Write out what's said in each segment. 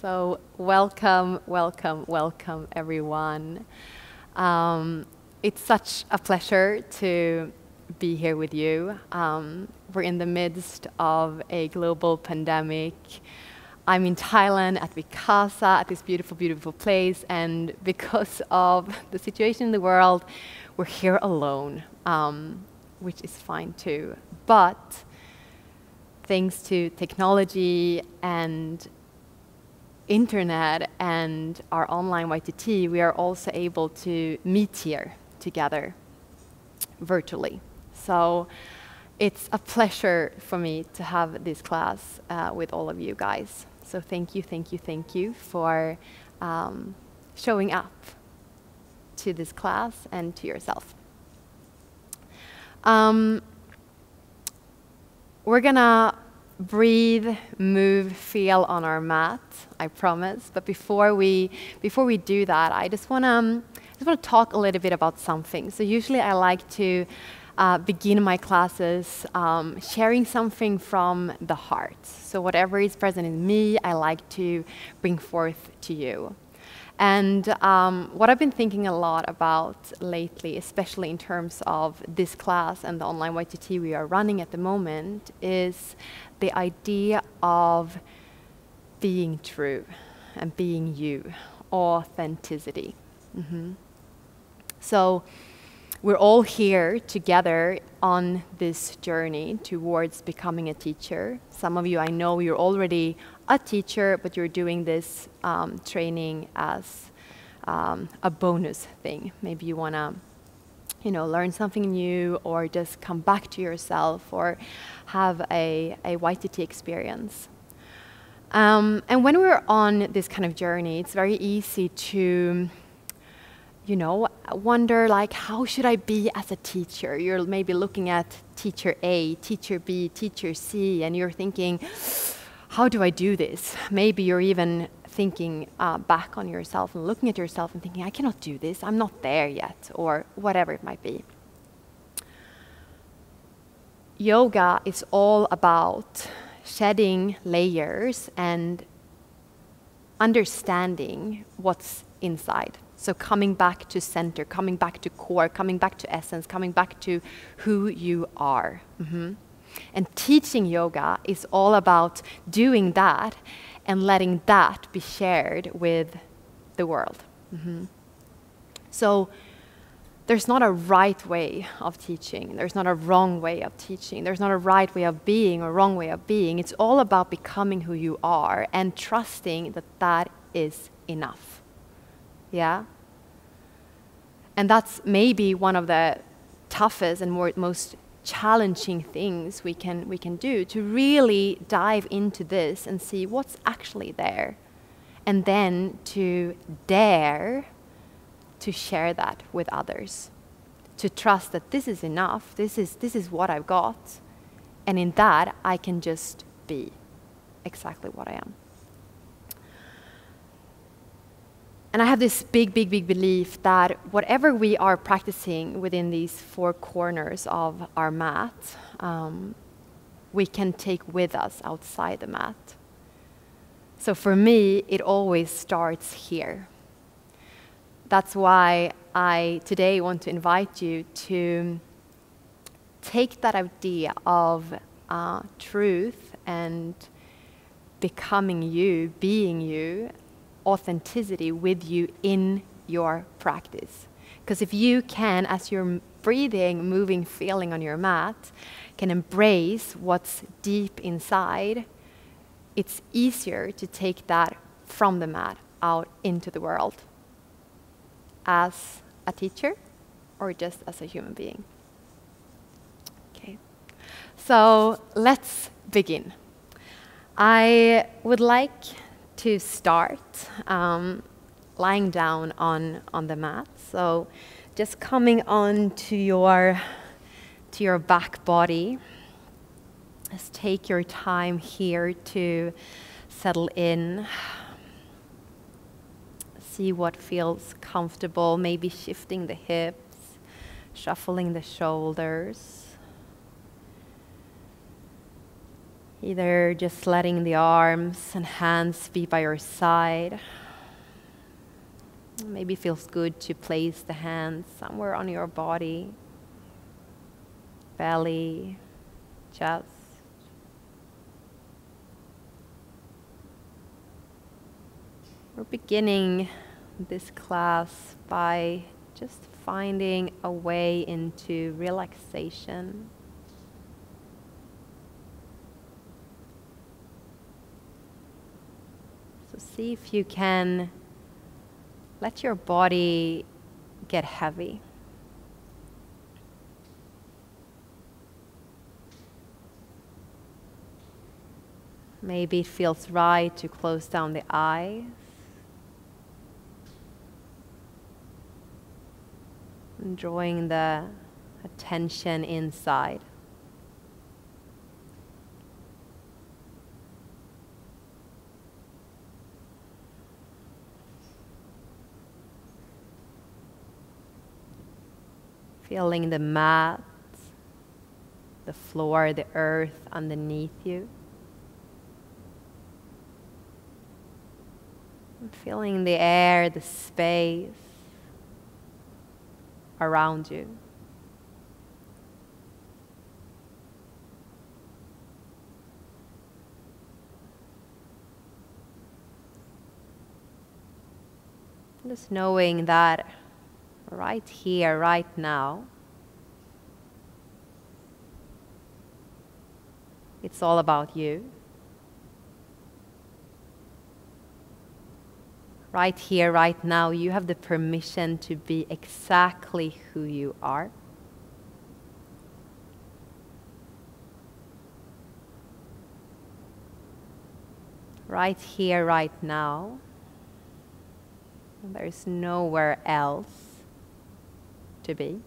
So welcome, welcome, welcome everyone. It's such a pleasure to be here with you. We're in the midst of a global pandemic. I'm in Thailand at Vikasa, at this beautiful, beautiful place, and because of the situation in the world, we're here alone, which is fine too. But thanks to technology and internet and our online YTT, we are also able to meet here together virtually. So it's a pleasure for me to have this class with all of you guys. So thank you, thank you, thank you for showing up to this class and to yourself. We're gonna breathe, move, feel on our mat, I promise. But before we do that, I just wanna talk a little bit about something. So usually I like to begin my classes sharing something from the heart. So whatever is present in me, I like to bring forth to you. And what I've been thinking a lot about lately, especially in terms of this class and the online YTT we are running at the moment, is the idea of being true and being you, authenticity. So we're all here together on this journey towards becoming a teacher. Some of you, I know you're already a teacher, but you're doing this training as a bonus thing. Maybe you want to, you know, learn something new, or just come back to yourself, or have a YTT experience. And when we're on this kind of journey, it's very easy to, you know, wonder like, how should I be as a teacher? You're maybe looking at teacher A, teacher B, teacher C, and you're thinking, how do I do this? Maybe you're even thinking back on yourself and looking at yourself and thinking, I cannot do this, I'm not there yet, or whatever it might be. Yoga is all about shedding layers and understanding what's inside. So coming back to center, coming back to core, coming back to essence, coming back to who you are. And teaching yoga is all about doing that and letting that be shared with the world. So there's not a right way of teaching. There's not a wrong way of teaching. There's not a right way of being or wrong way of being. It's all about becoming who you are and trusting that that is enough. Yeah? And that's maybe one of the toughest and most challenging things we can do, to really dive into this and see what's actually there, and then to dare to share that with others, to trust that this is enough, this is what I've got, and in that I can just be exactly what I am. And I have this big, big, big belief that whatever we are practicing within these four corners of our mat, we can take with us outside the mat. So for me, it always starts here. That's why I today want to invite you to take that idea of truth and becoming you, being you, authenticity with you in your practice. Because if you can, as you're breathing, moving, feeling on your mat, can embrace what's deep inside, it's easier to take that from the mat out into the world as a teacher or just as a human being. Okay, so let's begin. I would like to start lying down on the mat. So just coming on to your back body. Just take your time here to settle in. See what feels comfortable, maybe shifting the hips, shuffling the shoulders. Either just letting the arms and hands be by your side. Maybe it feels good to place the hands somewhere on your body, belly, chest. We're beginning this class by just finding a way into relaxation. See if you can let your body get heavy. Maybe it feels right to close down the eyes and drawing the attention inside. Feeling the mat, the floor, the earth underneath you. And feeling the air, the space around you. Just knowing that right here, right now, it's all about you. Right here, right now, you have the permission to be exactly who you are. Right here, right now, there's nowhere else to be.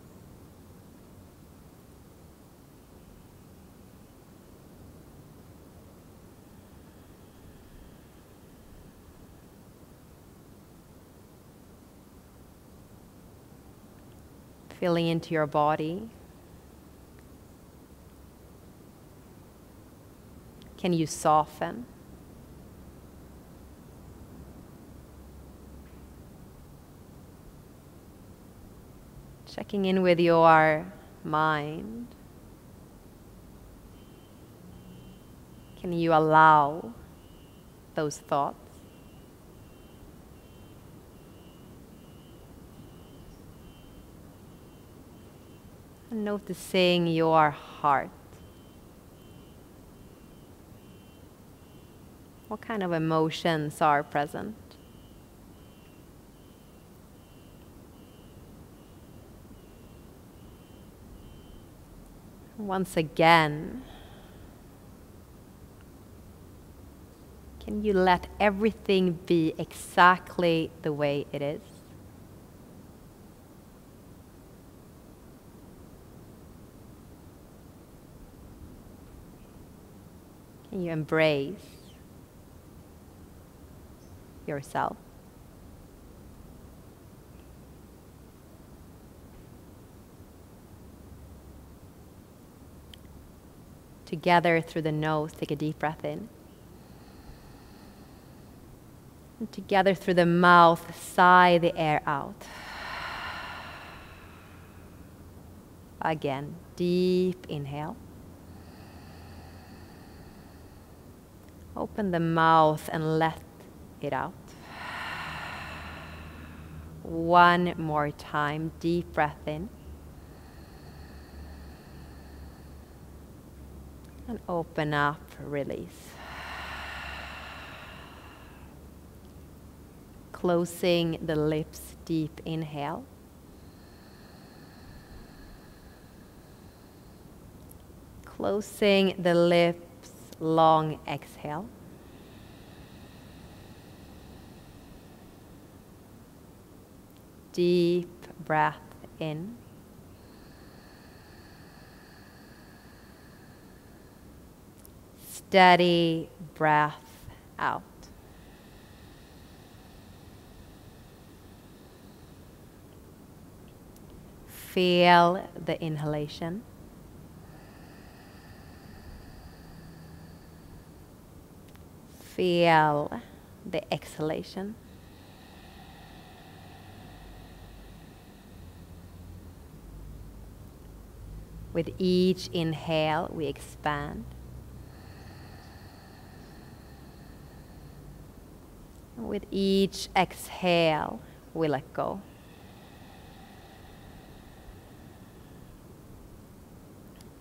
Feeling into your body. Can you soften? Checking in with your mind. Can you allow those thoughts? And noticing your heart. What kind of emotions are present? Once again, can you let everything be exactly the way it is? Can you embrace yourself? Together through the nose, take a deep breath in. And together through the mouth, sigh the air out. Again, deep inhale. Open the mouth and let it out. One more time, deep breath in. And open up, release. Closing the lips, deep inhale. Closing the lips, long exhale. Deep breath in. Steady breath out. Feel the inhalation Feel the exhalation. With each inhale, we expand. With each exhale, we let go.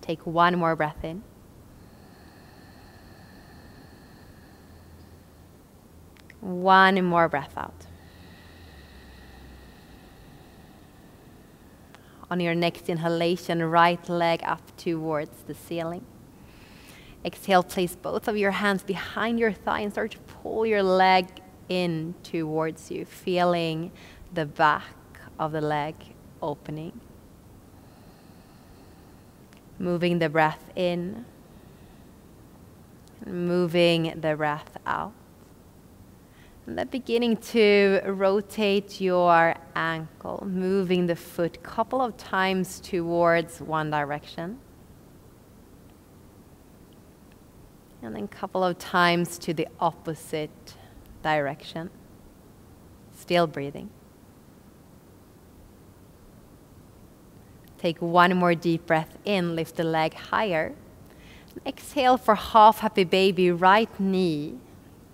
Take one more breath in. One more breath out. On your next inhalation, right leg up towards the ceiling. Exhale, place both of your hands behind your thigh and start to pull your leg in towards you, feeling the back of the leg opening. Moving the breath in, moving the breath out. And then beginning to rotate your ankle, moving the foot a couple of times towards one direction. And then a couple of times to the opposite direction. Still breathing. Take one more deep breath in, lift the leg higher. Exhale for half happy baby, right knee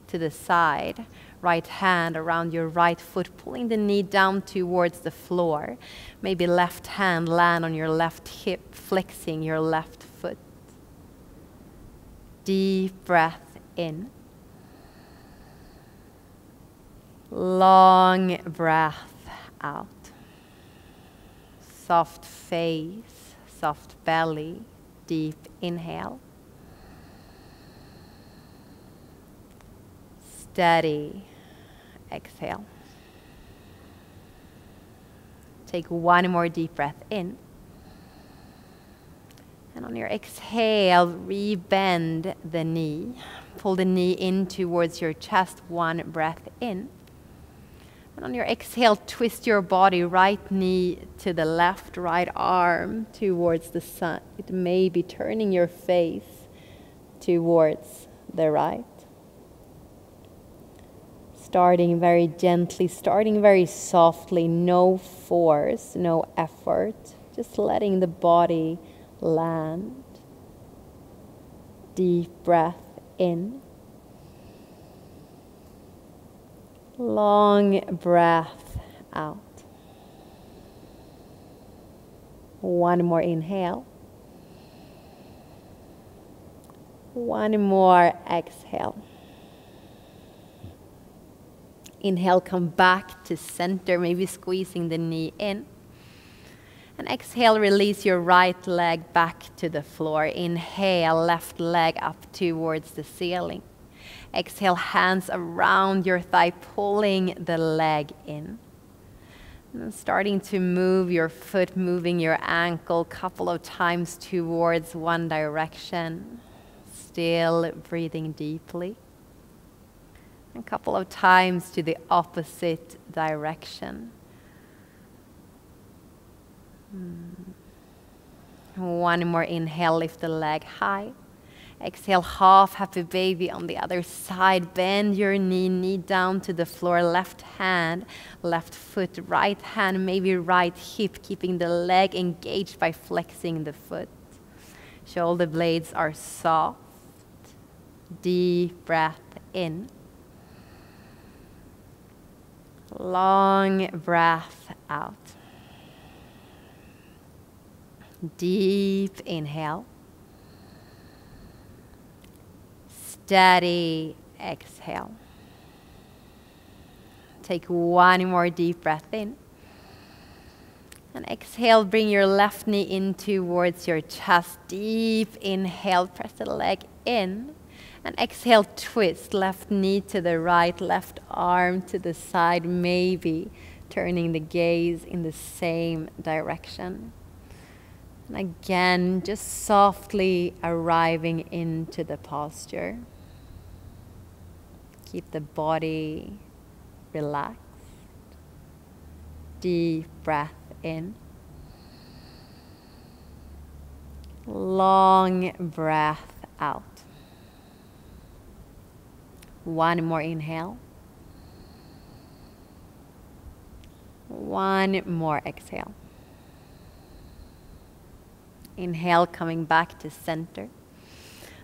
to the side. Right hand around your right foot, pulling the knee down towards the floor. Maybe left hand land on your left hip, flexing your left foot. Deep breath in. Long breath out. Soft face, soft belly, deep inhale. Steady exhale. Take one more deep breath in. And on your exhale, re-bend the knee. Pull the knee in towards your chest, one breath in. And on your exhale, twist your body, right knee to the left, right arm towards the sun. It may be turning your face towards the right. Starting very gently, starting very softly, no force, no effort, just letting the body land. Deep breath in. Long breath out. One more inhale. One more exhale. Inhale, come back to center, maybe squeezing the knee in. And exhale, release your right leg back to the floor. Inhale, left leg up towards the ceiling. Exhale, hands around your thigh, pulling the leg in. And then starting to move your foot, moving your ankle a couple of times towards one direction. Still breathing deeply. A couple of times to the opposite direction. One more inhale, lift the leg high. Exhale, half happy baby on the other side. Bend your knee, knee down to the floor. Left hand, left foot, right hand, maybe right hip, keeping the leg engaged by flexing the foot. Shoulder blades are soft. Deep breath in. Long breath out. Deep inhale. Steady exhale. Take one more deep breath in. And exhale, bring your left knee in towards your chest. Deep inhale, press the leg in. And exhale, twist, left knee to the right, left arm to the side, maybe turning the gaze in the same direction. And again, just softly arriving into the posture. Keep the body relaxed. Deep breath in. Long breath out. One more inhale. One more exhale. Inhale, coming back to center.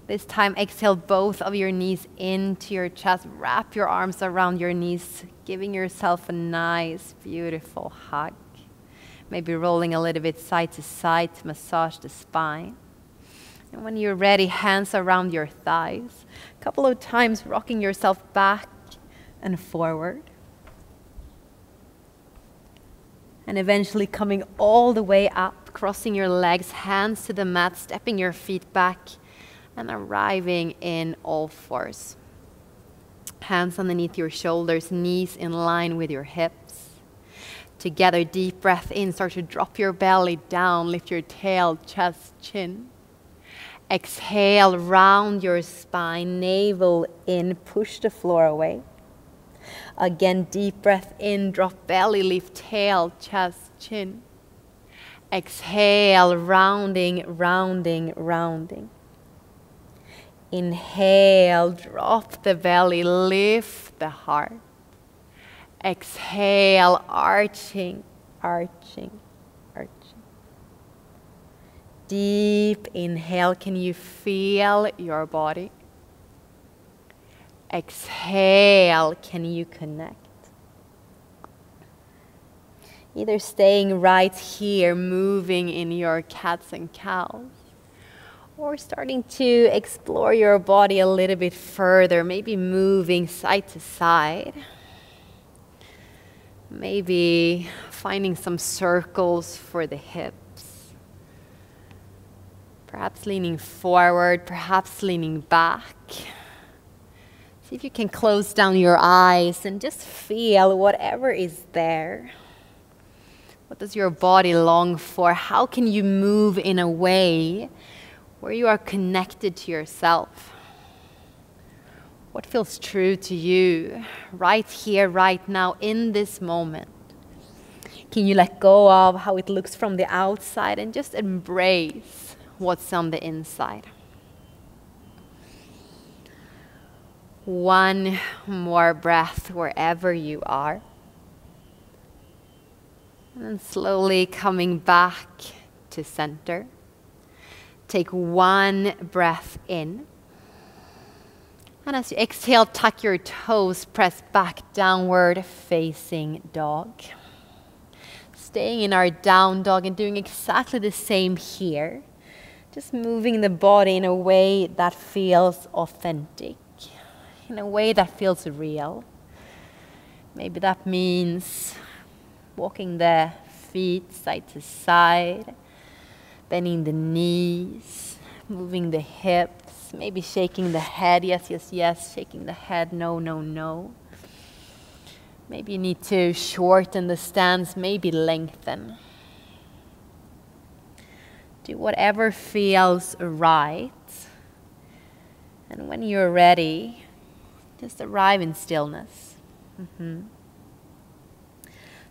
This time, exhale both of your knees into your chest. Wrap your arms around your knees, giving yourself a nice, beautiful hug. Maybe rolling a little bit side to side to massage the spine. And when you're ready, hands around your thighs. A couple of times, rocking yourself back and forward. And eventually coming all the way up, crossing your legs, hands to the mat, stepping your feet back, and arriving in all fours. Hands underneath your shoulders, knees in line with your hips. Together, deep breath in, start to drop your belly down, lift your tail, chest, chin. Exhale, round your spine, navel in, push the floor away. Again, deep breath in, drop belly, lift tail, chest, chin. Exhale, rounding, rounding, rounding. Inhale, drop the belly, lift the heart. Exhale, arching, arching, arching. Deep inhale, can you feel your body? Exhale, can you connect? Either staying right here, moving in your cats and cows, or starting to explore your body a little bit further, maybe moving side to side. Maybe finding some circles for the hips. Perhaps leaning forward, perhaps leaning back. See if you can close down your eyes and just feel whatever is there. What does your body long for? How can you move in a way where you are connected to yourself? What feels true to you right here, right now, in this moment? Can you let go of how it looks from the outside and just embrace what's on the inside? One more breath wherever you are. And then slowly coming back to center. Take one breath in. And as you exhale, tuck your toes, press back downward facing dog. Staying in our down dog and doing exactly the same here. Just moving the body in a way that feels authentic, in a way that feels real. Maybe that means walking the feet side to side, bending the knees, moving the hips, maybe shaking the head, yes, yes, yes, shaking the head, no, no, no. Maybe you need to shorten the stance, maybe lengthen. Do whatever feels right. And when you're ready, just arrive in stillness.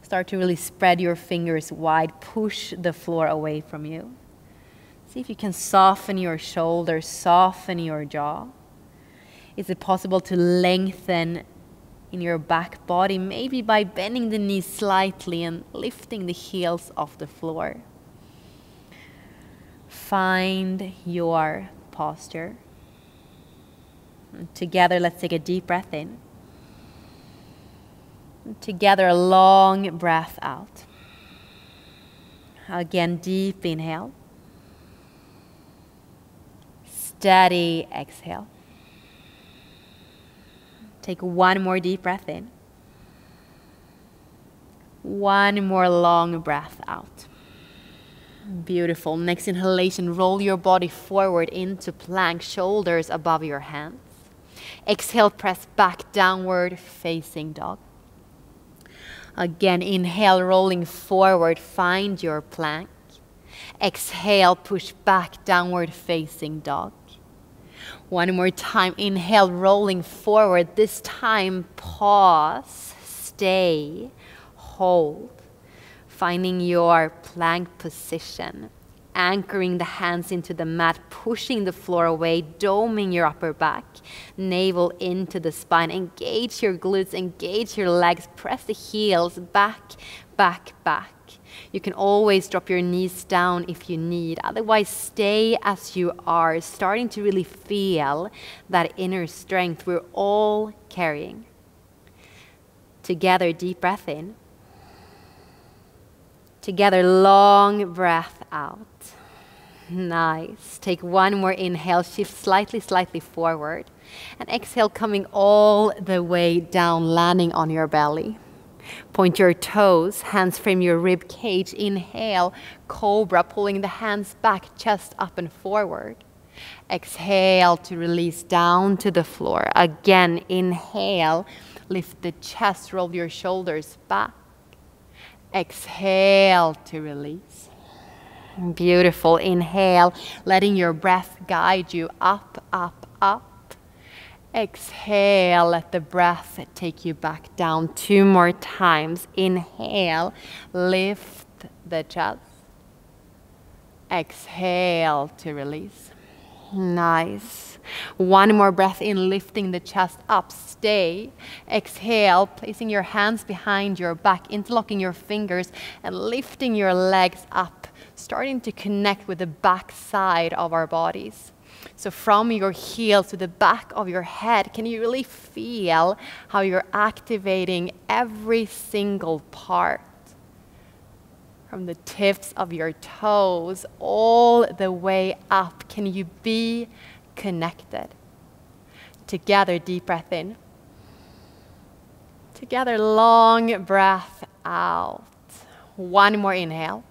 Start to really spread your fingers wide, push the floor away from you. See if you can soften your shoulders, soften your jaw. Is it possible to lengthen in your back body, maybe by bending the knees slightly and lifting the heels off the floor? Find your posture. And together, let's take a deep breath in. And together, a long breath out. Again, deep inhale. Steady exhale. Take one more deep breath in. One more long breath out. Beautiful. Next inhalation, roll your body forward into plank, shoulders above your hands. Exhale, press back downward, facing dog. Again, inhale, rolling forward, find your plank. Exhale, push back downward, facing dog. One more time, inhale, rolling forward. This time, pause, stay, hold. Finding your plank position. anchoring the hands into the mat, pushing the floor away, doming your upper back, navel into the spine. Engage your glutes, engage your legs, press the heels back, back, back. You can always drop your knees down if you need. Otherwise, stay as you are, starting to really feel that inner strength we're all carrying. Together, deep breath in. Together, long breath out. Nice. Take one more inhale, shift slightly, slightly forward. And exhale, coming all the way down, landing on your belly. Point your toes, hands frame your rib cage. Inhale, cobra, pulling the hands back, chest up and forward. Exhale to release down to the floor. Again, inhale, lift the chest, roll your shoulders back. Exhale to release. Beautiful. Inhale, letting your breath guide you up, up, up. Exhale, let the breath take you back down. Two more times. Inhale, lift the chest. Exhale to release. Nice. One more breath in, lifting the chest up. Stay. Exhale, placing your hands behind your back, interlocking your fingers and lifting your legs up, starting to connect with the back side of our bodies. So from your heels to the back of your head, can you really feel how you're activating every single part? From the tips of your toes all the way up, can you be connected? Together, deep breath in. Together, long breath out. One more inhale.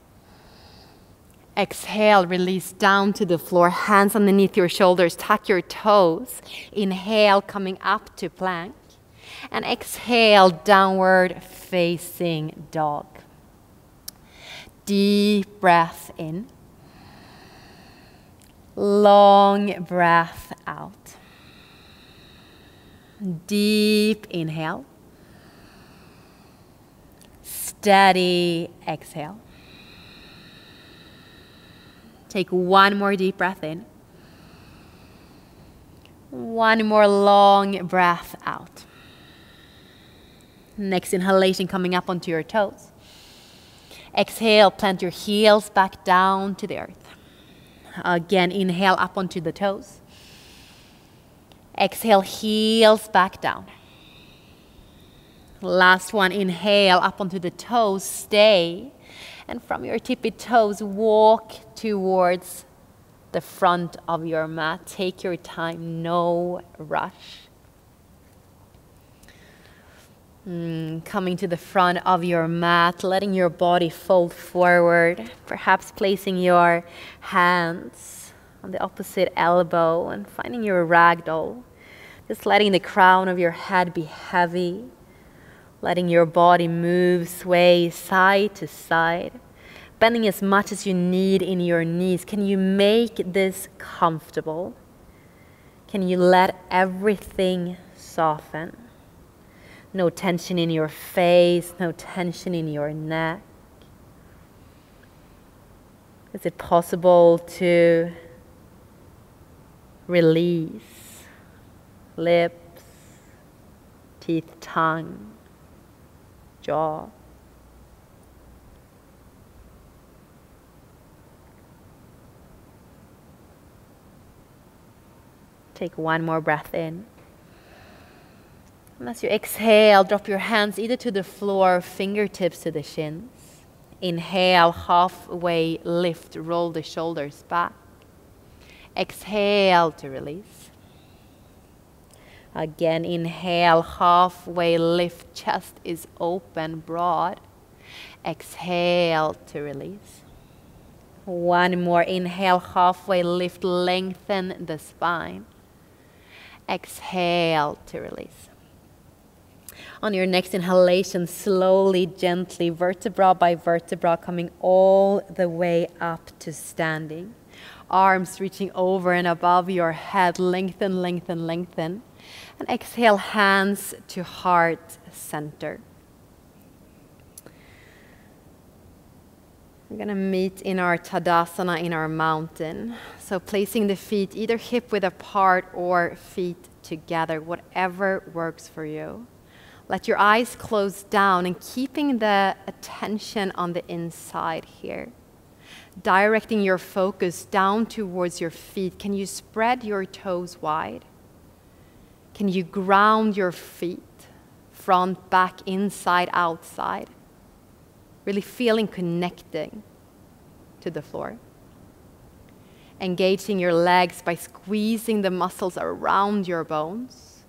Exhale, release down to the floor, hands underneath your shoulders, tuck your toes. Inhale, coming up to plank. And exhale, downward facing dog. Deep breath in. Long breath out. Deep inhale. Steady exhale. Take one more deep breath in. One more long breath out. Next inhalation, coming up onto your toes. Exhale, plant your heels back down to the earth. Again, inhale up onto the toes. Exhale, heels back down. Last one, inhale up onto the toes, stay. And from your tippy toes, walk towards the front of your mat. Take your time, no rush. Coming to the front of your mat, letting your body fold forward, perhaps placing your hands on the opposite elbow and finding your ragdoll. Just letting the crown of your head be heavy. Letting your body move, sway side to side, bending as much as you need in your knees. Can you make this comfortable? Can you let everything soften? No tension in your face, no tension in your neck. Is it possible to release lips, teeth, tongue? Jaw. Take one more breath in. And as you exhale, drop your hands either to the floor, fingertips to the shins. Inhale, halfway lift, roll the shoulders back. Exhale to release. Again, inhale, halfway lift, chest is open, broad. Exhale to release. One more, inhale, halfway lift, lengthen the spine. Exhale to release. On your next inhalation, slowly, gently, vertebra by vertebra, coming all the way up to standing. Arms reaching over and above your head, lengthen, lengthen, lengthen. And exhale, hands to heart center. We're going to meet in our Tadasana, in our mountain. So placing the feet either hip width apart or feet together, whatever works for you. Let your eyes close down and keeping the attention on the inside here. Directing your focus down towards your feet. Can you spread your toes wide? Can you ground your feet, front, back, inside, outside? Really feeling connecting to the floor. Engaging your legs by squeezing the muscles around your bones.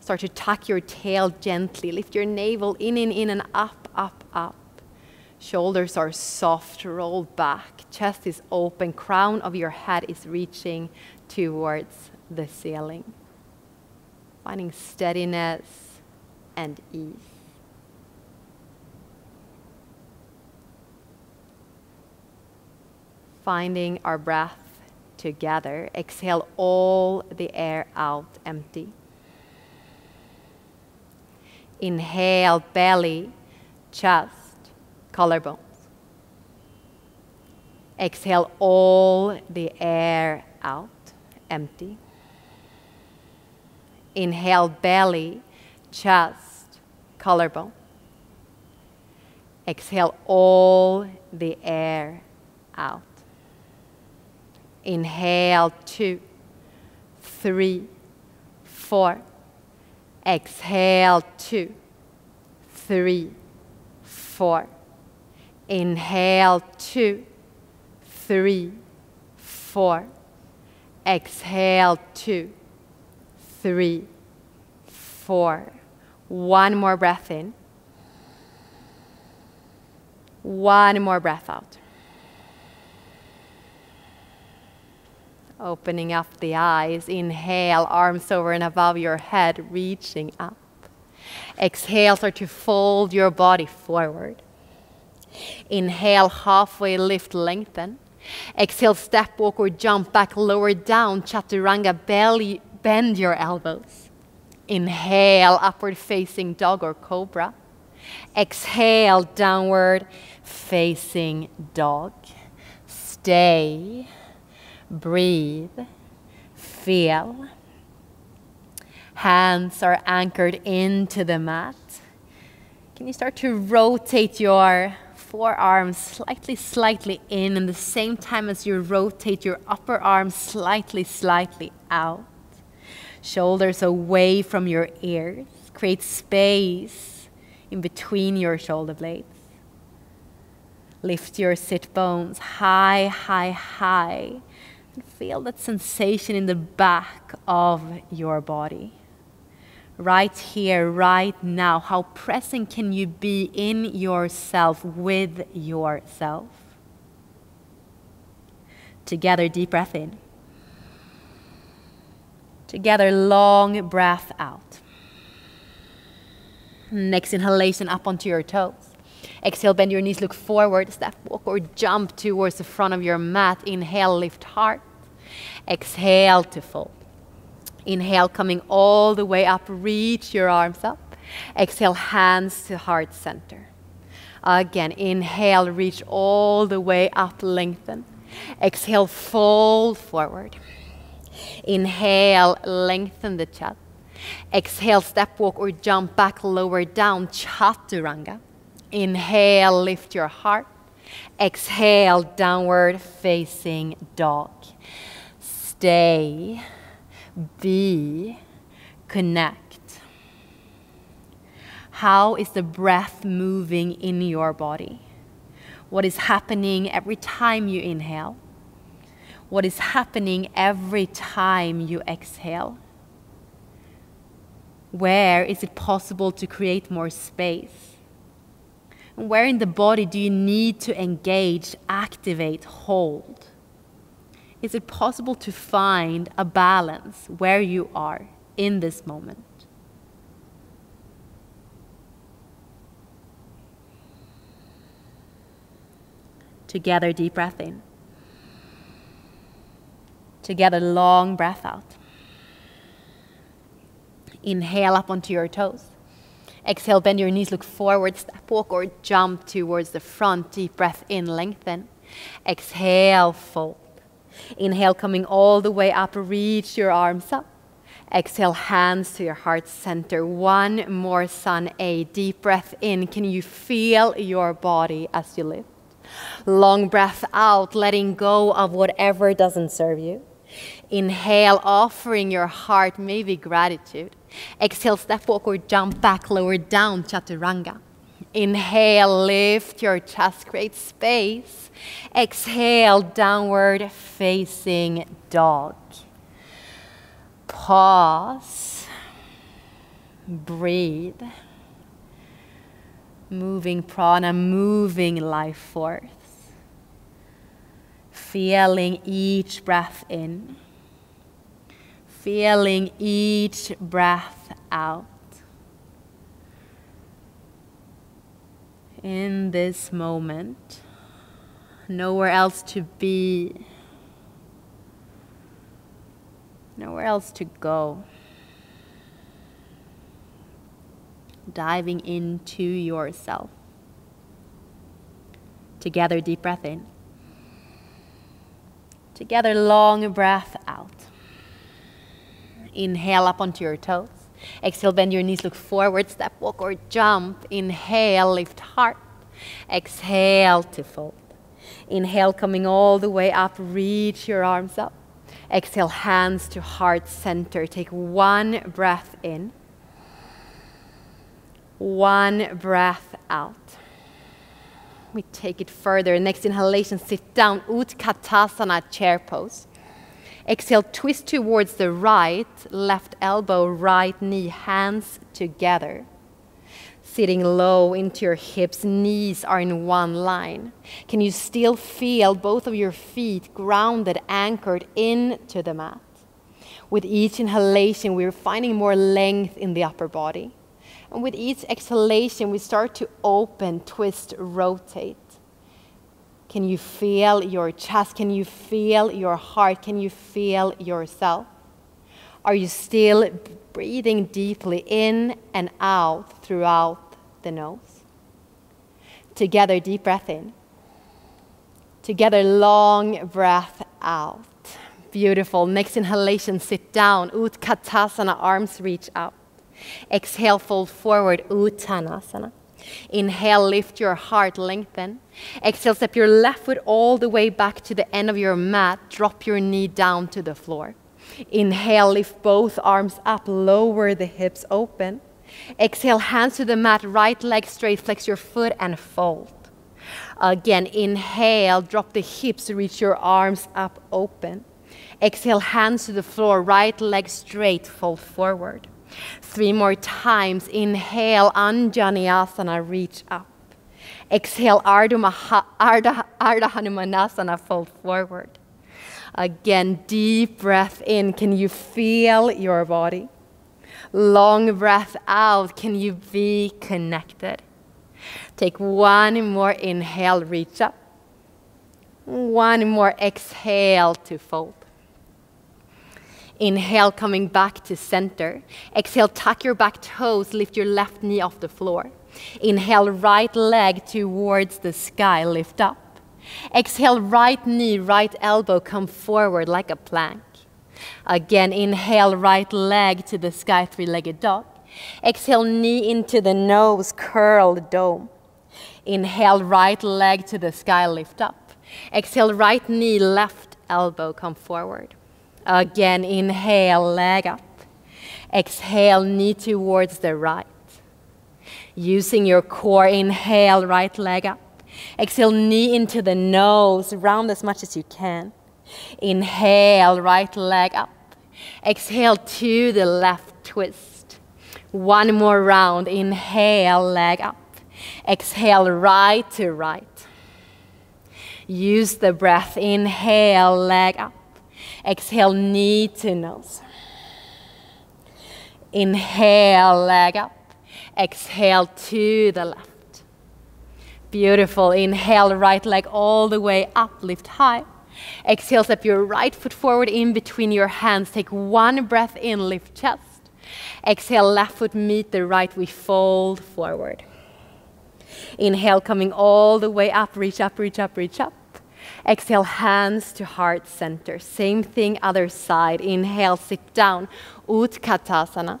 Start to tuck your tail gently. Lift your navel in, and up. Shoulders are soft, roll back. Chest is open. Crown of your head is reaching towards the ceiling. Finding steadiness and ease. Finding our breath together. Exhale all the air out empty. Inhale, belly, chest, collarbones. Exhale all the air out empty. Inhale, belly, chest, collarbone. Exhale all the air out. Inhale, 2, 3, 4. Exhale, 2, 3, 4. Inhale, 2, 3, 4. Exhale, 2, 3, 4. One more breath in. One more breath out. Opening up the eyes. Inhale, arms over and above your head, reaching up. Exhale, start to fold your body forward. Inhale, halfway lift, lengthen. Exhale, step, walk, or jump back, lower down, Chaturanga, belly, bend your elbows. Inhale, upward facing dog or cobra. Exhale, downward facing dog. Stay. Breathe, feel. Hands are anchored into the mat. Can you start to rotate your forearms slightly in and the same time as you rotate your upper arm slightly out. Shoulders away from your ears. Create space in between your shoulder blades. Lift your sit bones high. And feel that sensation in the back of your body. Right here, right now, how present can you be in yourself, with yourself? Together, deep breath in. Together, long breath out. Next inhalation up onto your toes. Exhale, bend your knees, look forward, step, walk, or jump towards the front of your mat. Inhale, lift heart. Exhale to fold. Inhale, coming all the way up, reach your arms up. Exhale, hands to heart center. Again, inhale, reach all the way up, lengthen. Exhale, fold forward. Inhale, lengthen the chest. Exhale, step, walk, or jump back, lower down, Chaturanga. Inhale, lift your heart. Exhale, downward facing dog. Stay, be, connect. How is the breath moving in your body? What is happening every time you inhale? What is happening every time you exhale? Where is it possible to create more space? Where in the body do you need to engage, activate, hold? Is it possible to find a balance where you are in this moment? Together, deep breath in. Together, long breath out. Inhale up onto your toes. Exhale, bend your knees, look forward, step walk or jump towards the front. Deep breath in, lengthen. Exhale, fold. Inhale, coming all the way up, reach your arms up. Exhale, hands to your heart center. One more, sun A. Deep breath in. Can you feel your body as you lift? Long breath out, letting go of whatever doesn't serve you. Inhale, offering your heart maybe gratitude. Exhale, step walk or jump back, lower down, chaturanga. Inhale, lift your chest, create space. Exhale, downward facing dog. Pause. Breathe. Moving prana, moving life force. Feeling each breath in. Feeling each breath out. In this moment, nowhere else to be, nowhere else to go. Diving into yourself. Together, deep breath in. Together, long breath out. Inhale up onto your toes. Exhale, bend your knees, look forward, step, walk, or jump. Inhale, lift heart. Exhale to fold. Inhale, coming all the way up, reach your arms up. Exhale, hands to heart center. Take one breath in. One breath out. We take it further. Next inhalation, sit down, Utkatasana, chair pose. Exhale, twist towards the right, left elbow, right knee, hands together. Sitting low into your hips, knees are in one line. Can you still feel both of your feet grounded, anchored into the mat? With each inhalation, we're finding more length in the upper body. And with each exhalation, we start to open, twist, rotate. Can you feel your chest? Can you feel your heart? Can you feel yourself? Are you still breathing deeply in and out throughout the nose? Together, deep breath in. Together, long breath out. Beautiful. Next inhalation, sit down. Utkatasana, arms reach up. Exhale, fold forward, Uttanasana. Inhale, lift your heart, lengthen. Exhale, step your left foot all the way back to the end of your mat. Drop your knee down to the floor. Inhale, lift both arms up, lower the hips, open. Exhale, hands to the mat, right leg straight, flex your foot and fold. Again, inhale, drop the hips, reach your arms up, open. Exhale, hands to the floor, right leg straight, fold forward. 3 more times. Inhale, Anjaneyasana, reach up. Exhale, Ardha Hanumanasana, fold forward. Again, deep breath in. Can you feel your body? Long breath out. Can you be connected? Take one more inhale, reach up. One more exhale to fold. Inhale, coming back to center. Exhale, tuck your back toes, lift your left knee off the floor. Inhale, right leg towards the sky, lift up. Exhale, right knee, right elbow, come forward like a plank. Again, inhale, right leg to the sky, three-legged dog. Exhale, knee into the nose, curl the dome. Inhale, right leg to the sky, lift up. Exhale, right knee, left elbow, come forward. Again, inhale, leg up. Exhale, knee towards the right. Using your core, inhale, right leg up. Exhale, knee into the nose, round as much as you can. Inhale, right leg up. Exhale, to the left, twist. One more round, inhale, leg up. Exhale, right to right. Use the breath, inhale, leg up. Exhale, knee to nose. Inhale, leg up. Exhale, to the left. Beautiful. Inhale, right leg all the way up, lift high. Exhale, step your right foot forward in between your hands. Take one breath in, lift chest. Exhale, left foot meet the right, we fold forward. Inhale, coming all the way up, reach up, reach up, reach up. Exhale, hands to heart center. Same thing, other side. Inhale, sit down, Utkatasana.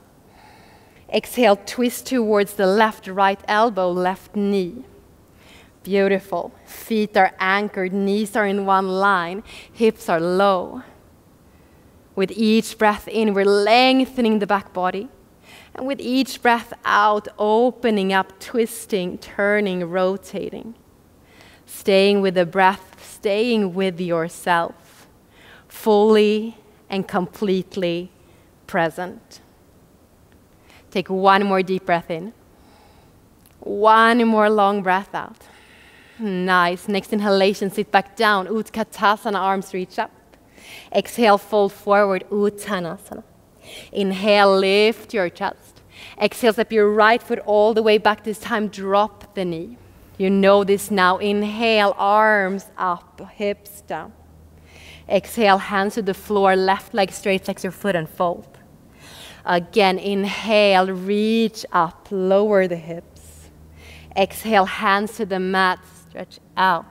Exhale, twist towards the left, right elbow, left knee. Beautiful. Feet are anchored, knees are in one line, hips are low. With each breath in, we're lengthening the back body. And with each breath out, opening up, twisting, turning, rotating. Staying with the breath, staying with yourself. Fully and completely present. Take one more deep breath in. One more long breath out. Nice. Next inhalation, sit back down. Utkatasana, arms reach up. Exhale, fold forward. Uttanasana. Inhale, lift your chest. Exhale, step your right foot all the way back. This time, drop the knee. You know this now. Inhale, arms up, hips down. Exhale, hands to the floor, left leg straight, flex your foot and fold. Again, inhale, reach up, lower the hips. Exhale, hands to the mat, stretch out.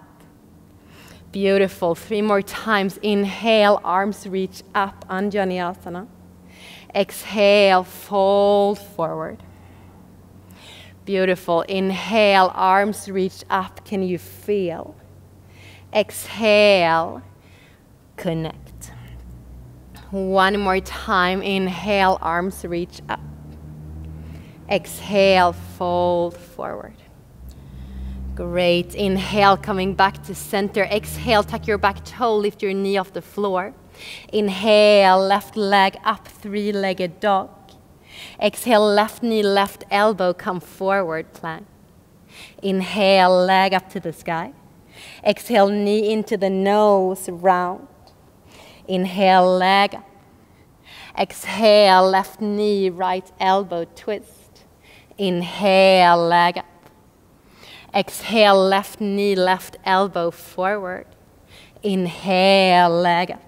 Beautiful. Three more times. Inhale, arms reach up, Anjaneyasana. Exhale, fold forward. Beautiful. Inhale, arms reach up. Can you feel? Exhale, connect. One more time. Inhale, arms reach up. Exhale, fold forward. Great. Inhale, coming back to center. Exhale, tuck your back toe, lift your knee off the floor. Inhale, left leg up, three-legged dog. Exhale, left knee, left elbow, come forward, plank. Inhale, leg up to the sky. Exhale, knee into the nose, round. Inhale, leg up. Exhale, left knee, right elbow, twist. Inhale, leg up. Exhale, left knee, left elbow, forward. Inhale, leg up.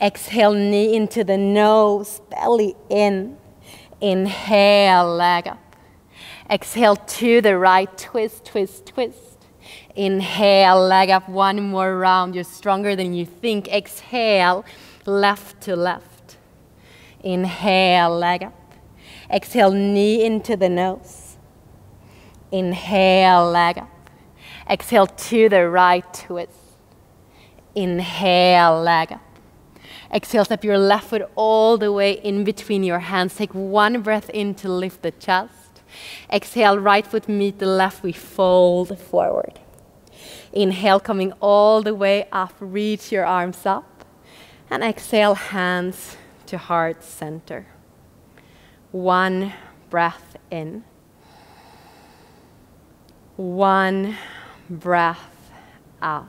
Exhale, knee into the nose, belly in. Inhale, leg up. Exhale, to the right, twist, twist, twist. Inhale, leg up, one more round. You're stronger than you think. Exhale, left to left. Inhale, leg up. Exhale, knee into the nose. Inhale, leg up. Exhale, to the right, twist. Inhale, leg up. Exhale, step your left foot all the way in between your hands. Take one breath in to lift the chest. Exhale, right foot meet the left. We fold forward. Inhale, coming all the way up. Reach your arms up. And exhale, hands to heart center. One breath in. One breath out.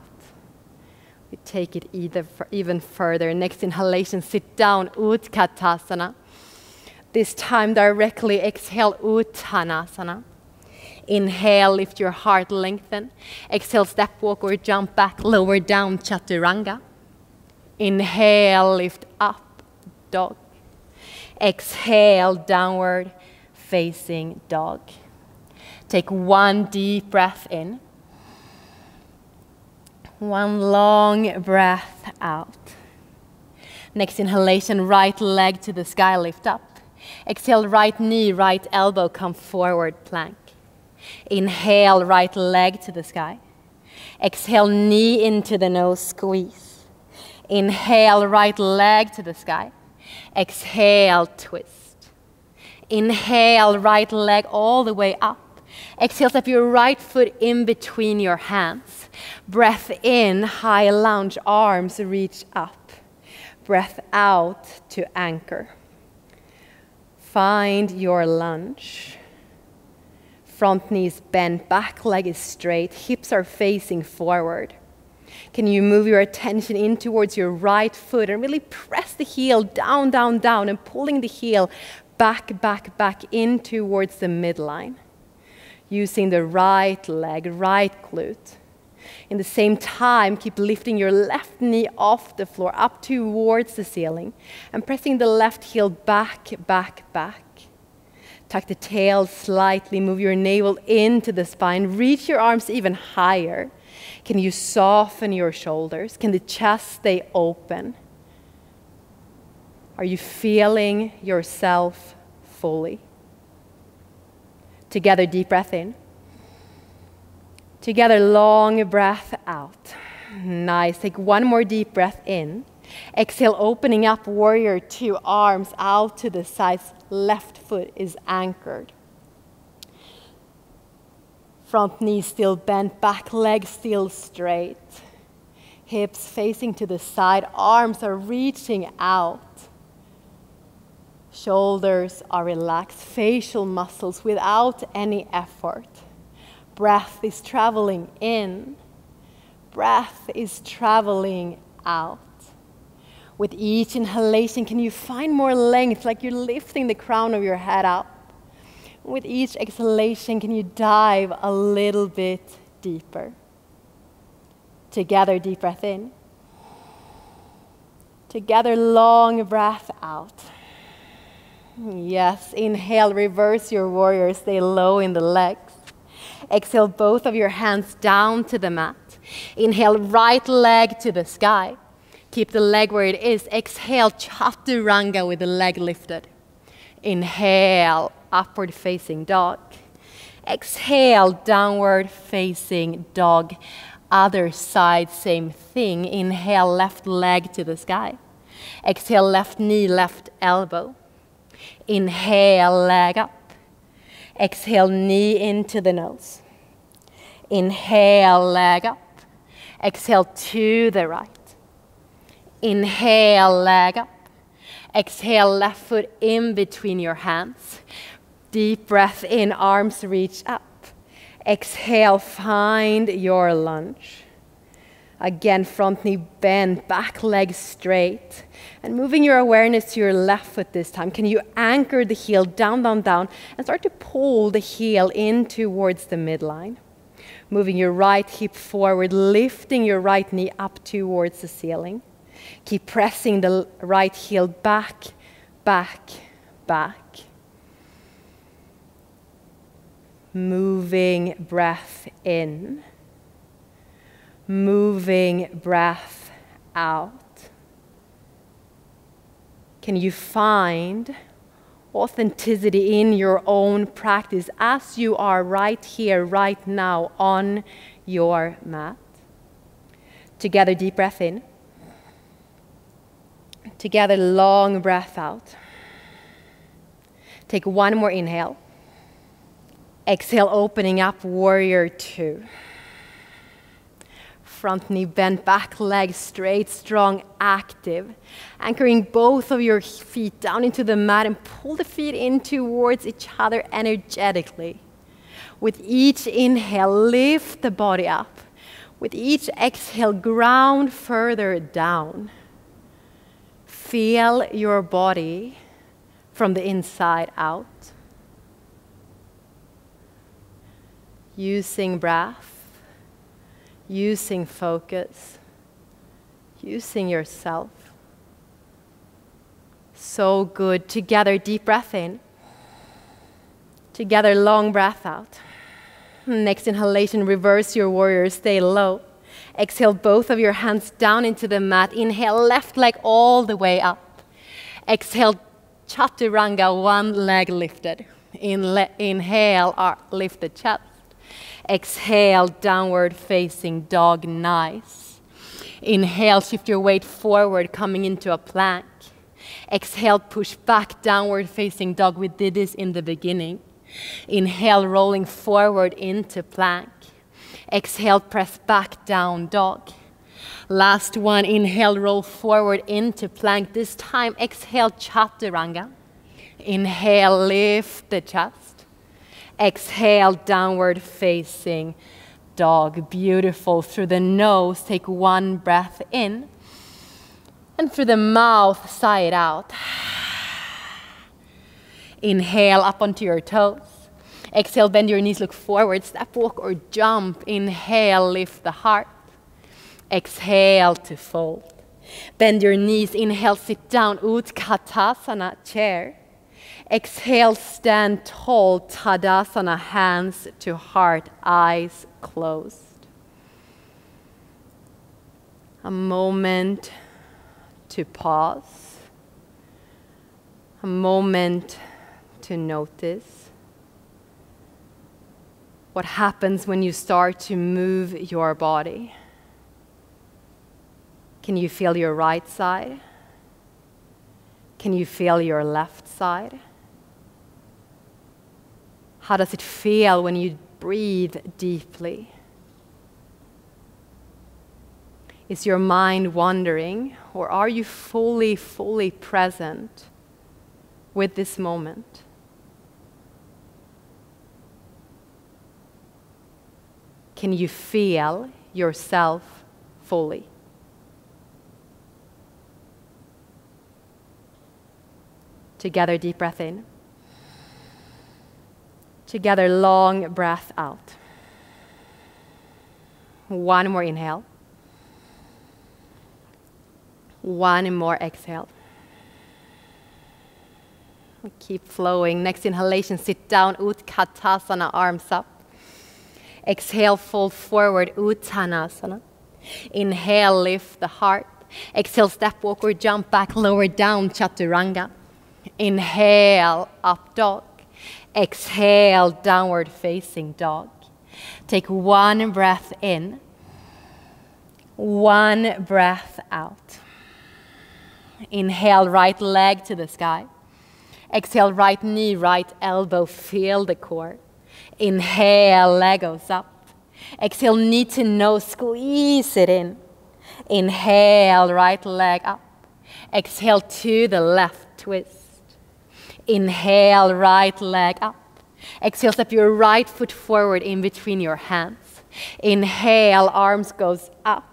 We take it even further. Next inhalation, sit down, Utkatasana. This time directly exhale, Uttanasana. Inhale, lift your heart, lengthen. Exhale, step, walk or jump back, lower down, Chaturanga. Inhale, lift up, dog. Exhale, downward facing dog. Take one deep breath in. One long breath out. Next inhalation, right leg to the sky, lift up. Exhale, right knee, right elbow, come forward, plank. Inhale, right leg to the sky. Exhale, knee into the nose, squeeze. Inhale, right leg to the sky. Exhale, twist. Inhale, right leg all the way up. Exhale, step your right foot in between your hands. Breath in, high lunge, arms reach up. Breath out to anchor. Find your lunge. Front knees bent, back leg is straight, hips are facing forward. Can you move your attention in towards your right foot and really press the heel down, down, down, and pulling the heel back, back, back in towards the midline. Using the right leg, right glute. In the same time, keep lifting your left knee off the floor, up towards the ceiling, and pressing the left heel back, back, back. Tuck the tail slightly, move your navel into the spine, reach your arms even higher. Can you soften your shoulders? Can the chest stay open? Are you feeling yourself fully? Together, deep breath in. Together, long breath out. Nice. Take one more deep breath in. Exhale, opening up, Warrior II, arms out to the sides. Left foot is anchored. Front knee still bent, back leg still straight. Hips facing to the side, arms are reaching out. Shoulders are relaxed, facial muscles without any effort. Breath is traveling in. Breath is traveling out. With each inhalation, can you find more length, like you're lifting the crown of your head up? With each exhalation, can you dive a little bit deeper? Together, deep breath in. Together, long breath out. Yes, inhale, reverse your warrior, stay low in the legs. Exhale, both of your hands down to the mat. Inhale, right leg to the sky. Keep the leg where it is. Exhale, Chaturanga with the leg lifted. Inhale, upward facing dog. Exhale, downward facing dog. Other side, same thing. Inhale, left leg to the sky. Exhale, left knee, left elbow. Inhale, leg up. Exhale, knee into the nose. Inhale, leg up. Exhale, to the right. Inhale, leg up. Exhale, left foot in between your hands. Deep breath in, arms reach up. Exhale, find your lunge. Again, front knee bend, back leg straight. And moving your awareness to your left foot this time, can you anchor the heel down, down, down, and start to pull the heel in towards the midline. Moving your right hip forward, lifting your right knee up towards the ceiling. Keep pressing the right heel back, back, back. Moving breath in. Moving breath out. Can you find authenticity in your own practice as you are right here, right now on your mat? Together, deep breath in. Together, long breath out. Take one more inhale. Exhale, opening up, Warrior II. Front knee bent, back leg straight, strong, active. Anchoring both of your feet down into the mat and pull the feet in towards each other energetically. With each inhale, lift the body up. With each exhale, ground further down. Feel your body from the inside out. Using breath, using focus, using yourself. So good. Together, deep breath in. Together, long breath out. Next inhalation, reverse your warrior, stay low. Exhale, both of your hands down into the mat. Inhale, left leg all the way up. Exhale, Chaturanga, one leg lifted. Inhale, lift the chest. Exhale, downward facing dog, nice. Inhale, shift your weight forward, coming into a plank. Exhale, push back, downward facing dog. We did this in the beginning. Inhale, rolling forward into plank. Exhale, press back, down dog. Last one, inhale, roll forward into plank. This time, exhale, Chaturanga. Inhale, lift the chest. Exhale, downward facing dog. Beautiful. Through the nose, take one breath in. And through the mouth, sigh it out. Inhale, up onto your toes. Exhale, bend your knees, look forward, step, walk or jump. Inhale, lift the heart. Exhale to fold. Bend your knees, inhale, sit down, Utkatasana, chair. Exhale, stand tall, Tadasana, hands to heart, eyes closed. A moment to pause. A moment to notice what happens when you start to move your body. Can you feel your right side? Can you feel your left side? How does it feel when you breathe deeply? Is your mind wandering, or are you fully present with this moment? Can you feel yourself fully? Together, deep breath in. Together, long breath out. One more inhale. One more exhale. Keep flowing. Next inhalation, sit down, Utkatasana, arms up. Exhale, fold forward, Uttanasana. Inhale, lift the heart. Exhale, step, walk or jump back, lower down, Chaturanga. Inhale, up dog. Exhale, downward facing dog. Take one breath in, one breath out. Inhale, right leg to the sky. Exhale, right knee, right elbow, feel the core. Inhale, leg goes up. Exhale, knee to nose, squeeze it in. Inhale, right leg up. Exhale, to the left, twist. Inhale, right leg up. Exhale, step your right foot forward in between your hands. Inhale, arms goes up.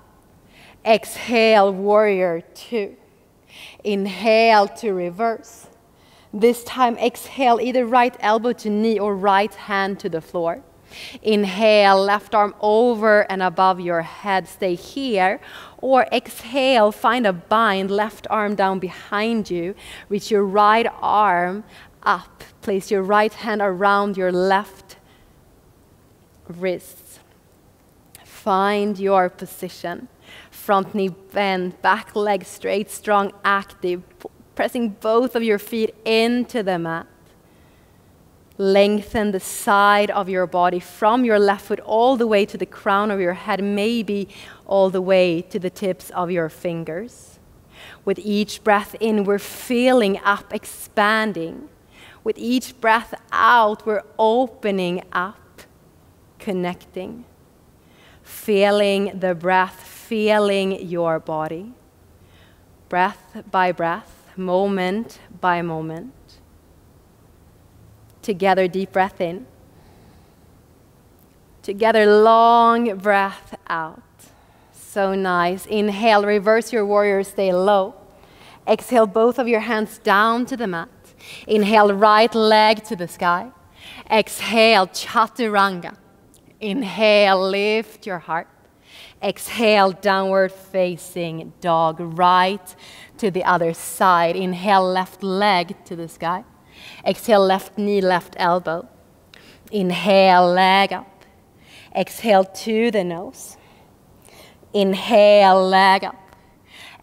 Exhale, warrior two. Inhale to reverse. This time, exhale, either right elbow to knee or right hand to the floor. Inhale, left arm over and above your head. Stay here. Or exhale, find a bind, left arm down behind you. Reach your right arm up. Place your right hand around your left wrists. Find your position. Front knee bent, back leg straight, strong, active, pressing both of your feet into the mat. Lengthen the side of your body from your left foot all the way to the crown of your head, maybe all the way to the tips of your fingers. With each breath in, we're filling up, expanding. With each breath out, we're opening up, connecting. Feeling the breath, feeling your body. Breath by breath, moment by moment. Together, deep breath in. Together, long breath out. So nice. Inhale, reverse your warrior, stay low. Exhale, both of your hands down to the mat. Inhale, right leg to the sky. Exhale, Chaturanga. Inhale, lift your heart. Exhale, downward facing dog, right to the other side. Inhale, left leg to the sky. Exhale, left knee, left elbow. Inhale, leg up. Exhale, to the nose. Inhale, leg up.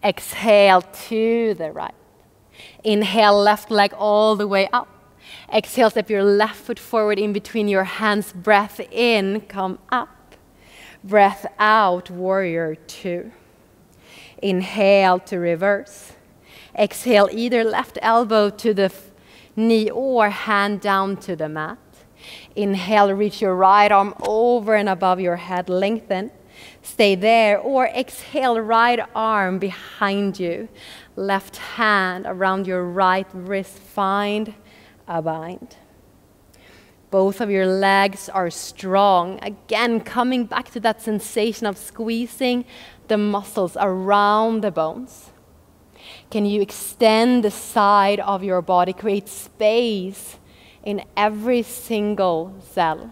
Exhale, to the right. Inhale, left leg all the way up. Exhale, step your left foot forward in between your hands. Breath in, come up. Breath out, warrior two. Inhale to reverse. Exhale, either left elbow to the knee or hand down to the mat. Inhale, reach your right arm over and above your head, lengthen. Stay there, or exhale, right arm behind you. Left hand around your right wrist, find a bind. Both of your legs are strong. Again, coming back to that sensation of squeezing the muscles around the bones. Can you extend the side of your body, create space in every single cell.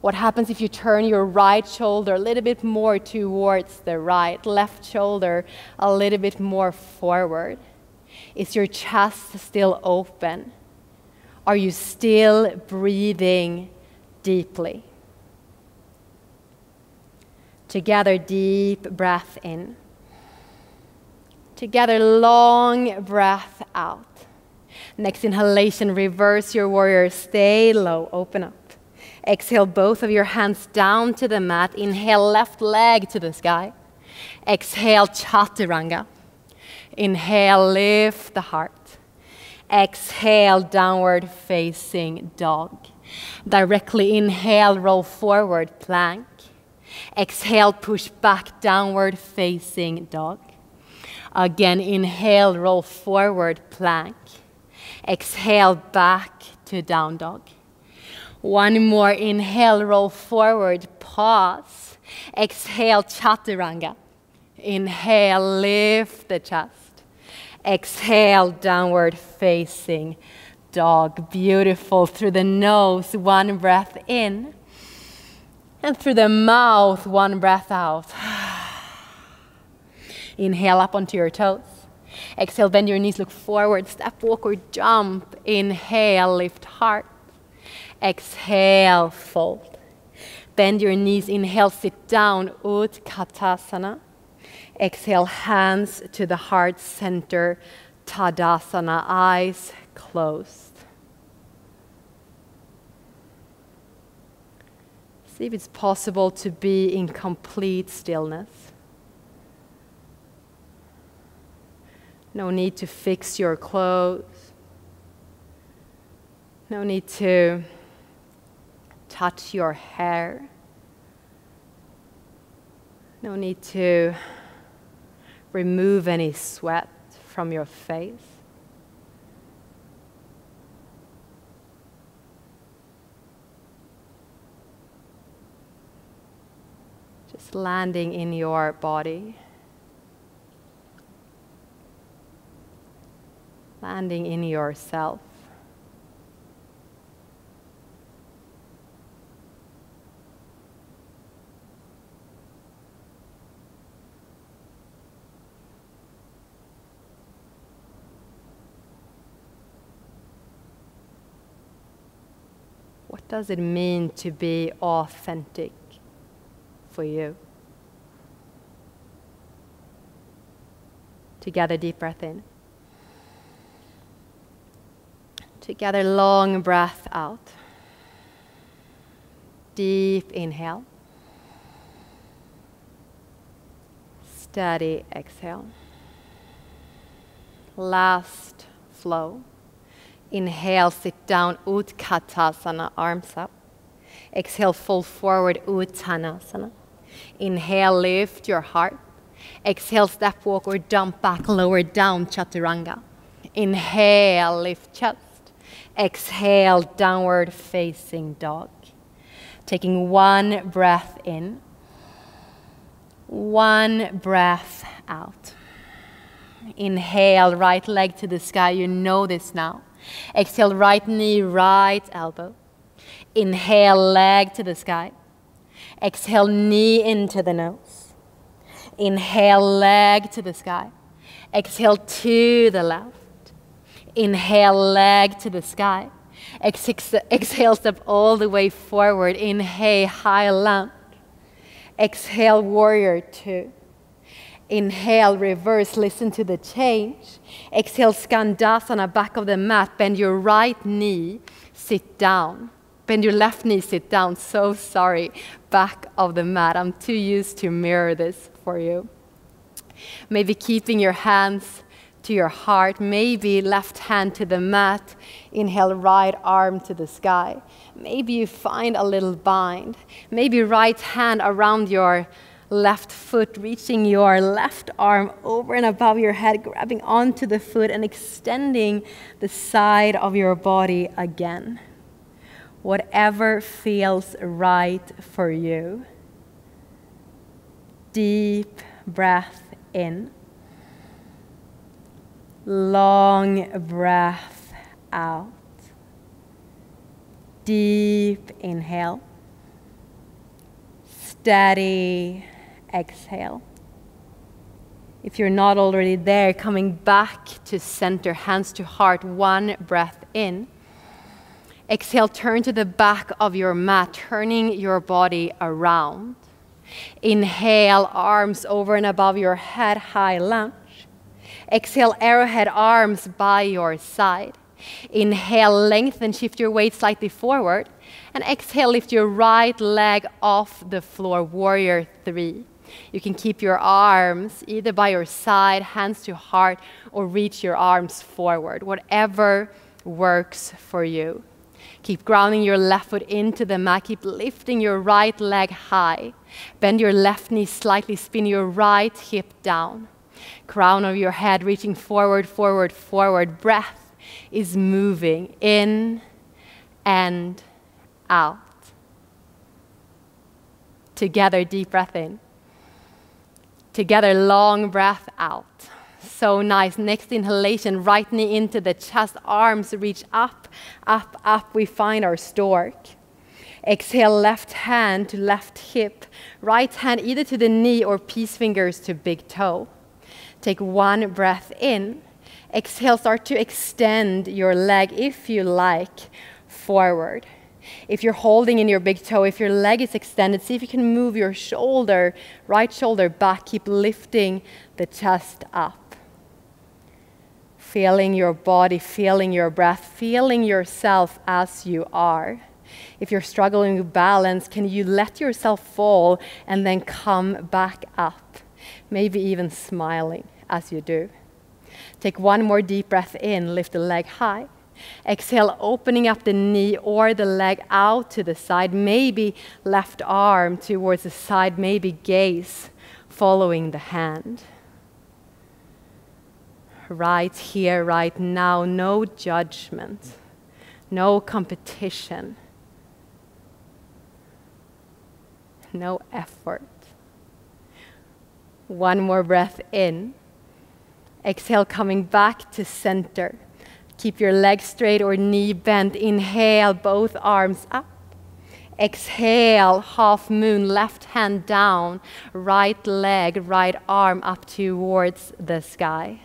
What happens if you turn your right shoulder a little bit more towards the right, left shoulder a little bit more forward? Is your chest still open? Are you still breathing deeply? Together, deep breath in. Together, long breath out. Next inhalation, reverse your warrior. Stay low, open up. Exhale, both of your hands down to the mat. Inhale, left leg to the sky. Exhale, Chaturanga. Inhale, lift the heart. Exhale, downward facing dog. Directly inhale, roll forward, plank. Exhale, push back, downward facing dog. Again, inhale, roll forward, plank. Exhale, back to down dog. One more, inhale, roll forward, pause. Exhale, Chaturanga. Inhale, lift the chest. Exhale, downward facing dog. Beautiful. Through the nose, one breath in. And through the mouth, one breath out. Inhale up onto your toes. Exhale, bend your knees, look forward, step, walk, or jump. Inhale, lift heart. Exhale, fold. Bend your knees, inhale, sit down, Utkatasana. Exhale, hands to the heart center, Tadasana, eyes closed. See if it's possible to be in complete stillness. No need to fix your clothes. No need to touch your hair. No need to remove any sweat from your face. Just landing in your body. Landing in yourself. What does it mean to be authentic for you? Together, deep breath in. Together, long breath out. Deep inhale. Steady exhale. Last flow. Inhale, sit down, Utkatasana, arms up. Exhale, fold forward, Uttanasana. Inhale, lift your heart. Exhale, step, walk, or jump back, lower down, Chaturanga. Inhale, lift chest. Exhale, downward facing dog. Taking one breath in. One breath out. Inhale, right leg to the sky. You know this now. Exhale, right knee, right elbow. Inhale, leg to the sky. Exhale, knee into the nose. Inhale, leg to the sky. Exhale, to the left. Inhale, leg to the sky. Exhale, step all the way forward. Inhale, high lunge. Exhale, warrior II. Inhale, reverse, listen to the change. Exhale, Skandhasana, back of the mat. Bend your right knee, sit down. Bend your left knee, sit down. So sorry, back of the mat. I'm too used to mirror this for you. Maybe keeping your hands to your heart. Maybe left hand to the mat. Inhale, right arm to the sky. Maybe you find a little bind. Maybe right hand around your left foot, reaching your left arm over and above your head, grabbing onto the foot and extending the side of your body again. Whatever feels right for you. Deep breath in. Long breath out. Deep inhale, steady exhale. If you're not already there, coming back to center, hands to heart, one breath in. Exhale, turn to the back of your mat, turning your body around. Inhale, arms over and above your head, high lunge. Exhale, arrowhead arms by your side. Inhale, lengthen, shift your weight slightly forward. And exhale, lift your right leg off the floor, Warrior III. You can keep your arms either by your side, hands to heart, or reach your arms forward, whatever works for you. Keep grounding your left foot into the mat. Keep lifting your right leg high. Bend your left knee slightly, spin your right hip down. Crown of your head reaching forward, forward, forward. Breath is moving in and out. Together, deep breath in. Together, long breath out. So nice. Next inhalation, right knee into the chest, arms reach up, up, up. We find our stork. Exhale, left hand to left hip, right hand either to the knee or peace fingers to big toe. Take one breath in. Exhale, start to extend your leg, if you like, forward. If you're holding in your big toe, if your leg is extended, see if you can move your shoulder, right shoulder back. Keep lifting the chest up. Feeling your body, feeling your breath, feeling yourself as you are. If you're struggling with balance, can you let yourself fall and then come back up? Maybe even smiling as you do. Take one more deep breath in, lift the leg high. Exhale, opening up the knee or the leg out to the side, maybe left arm towards the side, maybe gaze following the hand. Right here, right now, no judgment, no competition, no effort. One more breath in. Exhale, coming back to center. Keep your leg straight or knee bent. Inhale, both arms up. Exhale, half moon, left hand down, right leg, right arm up towards the sky.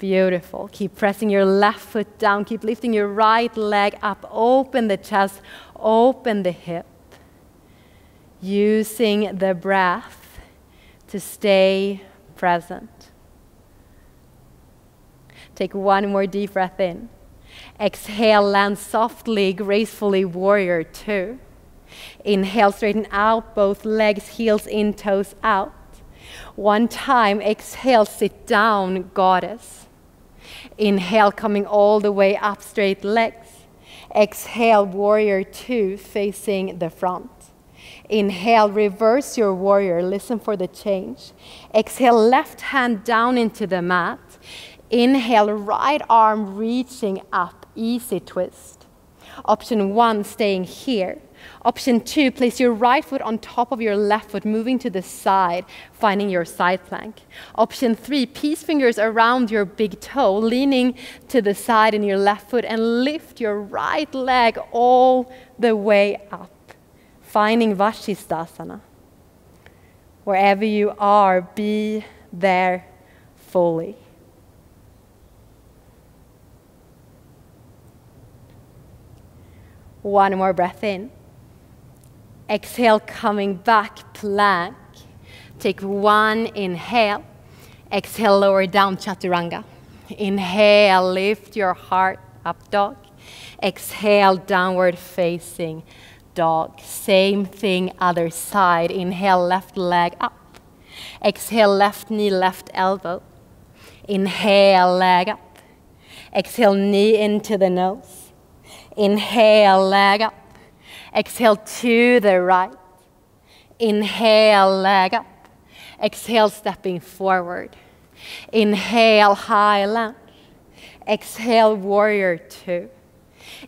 Beautiful. Keep pressing your left foot down. Keep lifting your right leg up. Open the chest, open the hip. Using the breath to stay present. Take one more deep breath in. Exhale, land softly, gracefully, Warrior II. Inhale, straighten out both legs, heels in, toes out. One time, exhale, sit down, Goddess. Inhale, coming all the way up, straight legs. Exhale, Warrior II, facing the front. Inhale, reverse your warrior, listen for the change. Exhale, left hand down into the mat. Inhale, right arm reaching up, easy twist. Option one, staying here. Option two, place your right foot on top of your left foot, moving to the side, finding your side plank. Option three, peace fingers around your big toe, leaning to the side in your left foot, and lift your right leg all the way up, finding Vasisthasana. Wherever you are, be there fully. One more breath in. Exhale, coming back, plank. Take one inhale. Exhale, lower down, Chaturanga. Inhale, lift your heart up, dog. Exhale, downward facing dog. Same thing, other side. Inhale, left leg up. Exhale, left knee, left elbow. Inhale, leg up. Exhale, knee into the nose. Inhale, leg up. Exhale to the right. Inhale, leg up. Exhale, stepping forward. Inhale, high lunge. Exhale, Warrior II.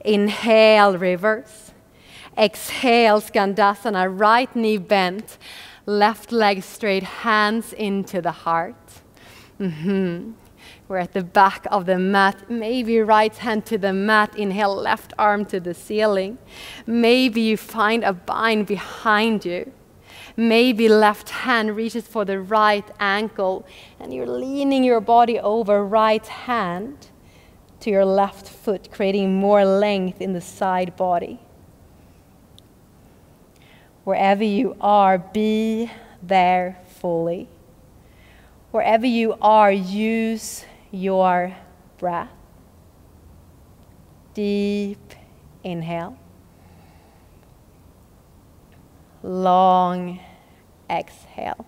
Inhale, reverse. Exhale, Skandhasana, right knee bent, left leg straight, hands into the heart. We're at the back of the mat, maybe right hand to the mat, inhale, left arm to the ceiling. Maybe you find a bind behind you. Maybe left hand reaches for the right ankle and you're leaning your body over right hand to your left foot, creating more length in the side body. Wherever you are, be there fully. Wherever you are, use your breath. Deep inhale. Long exhale.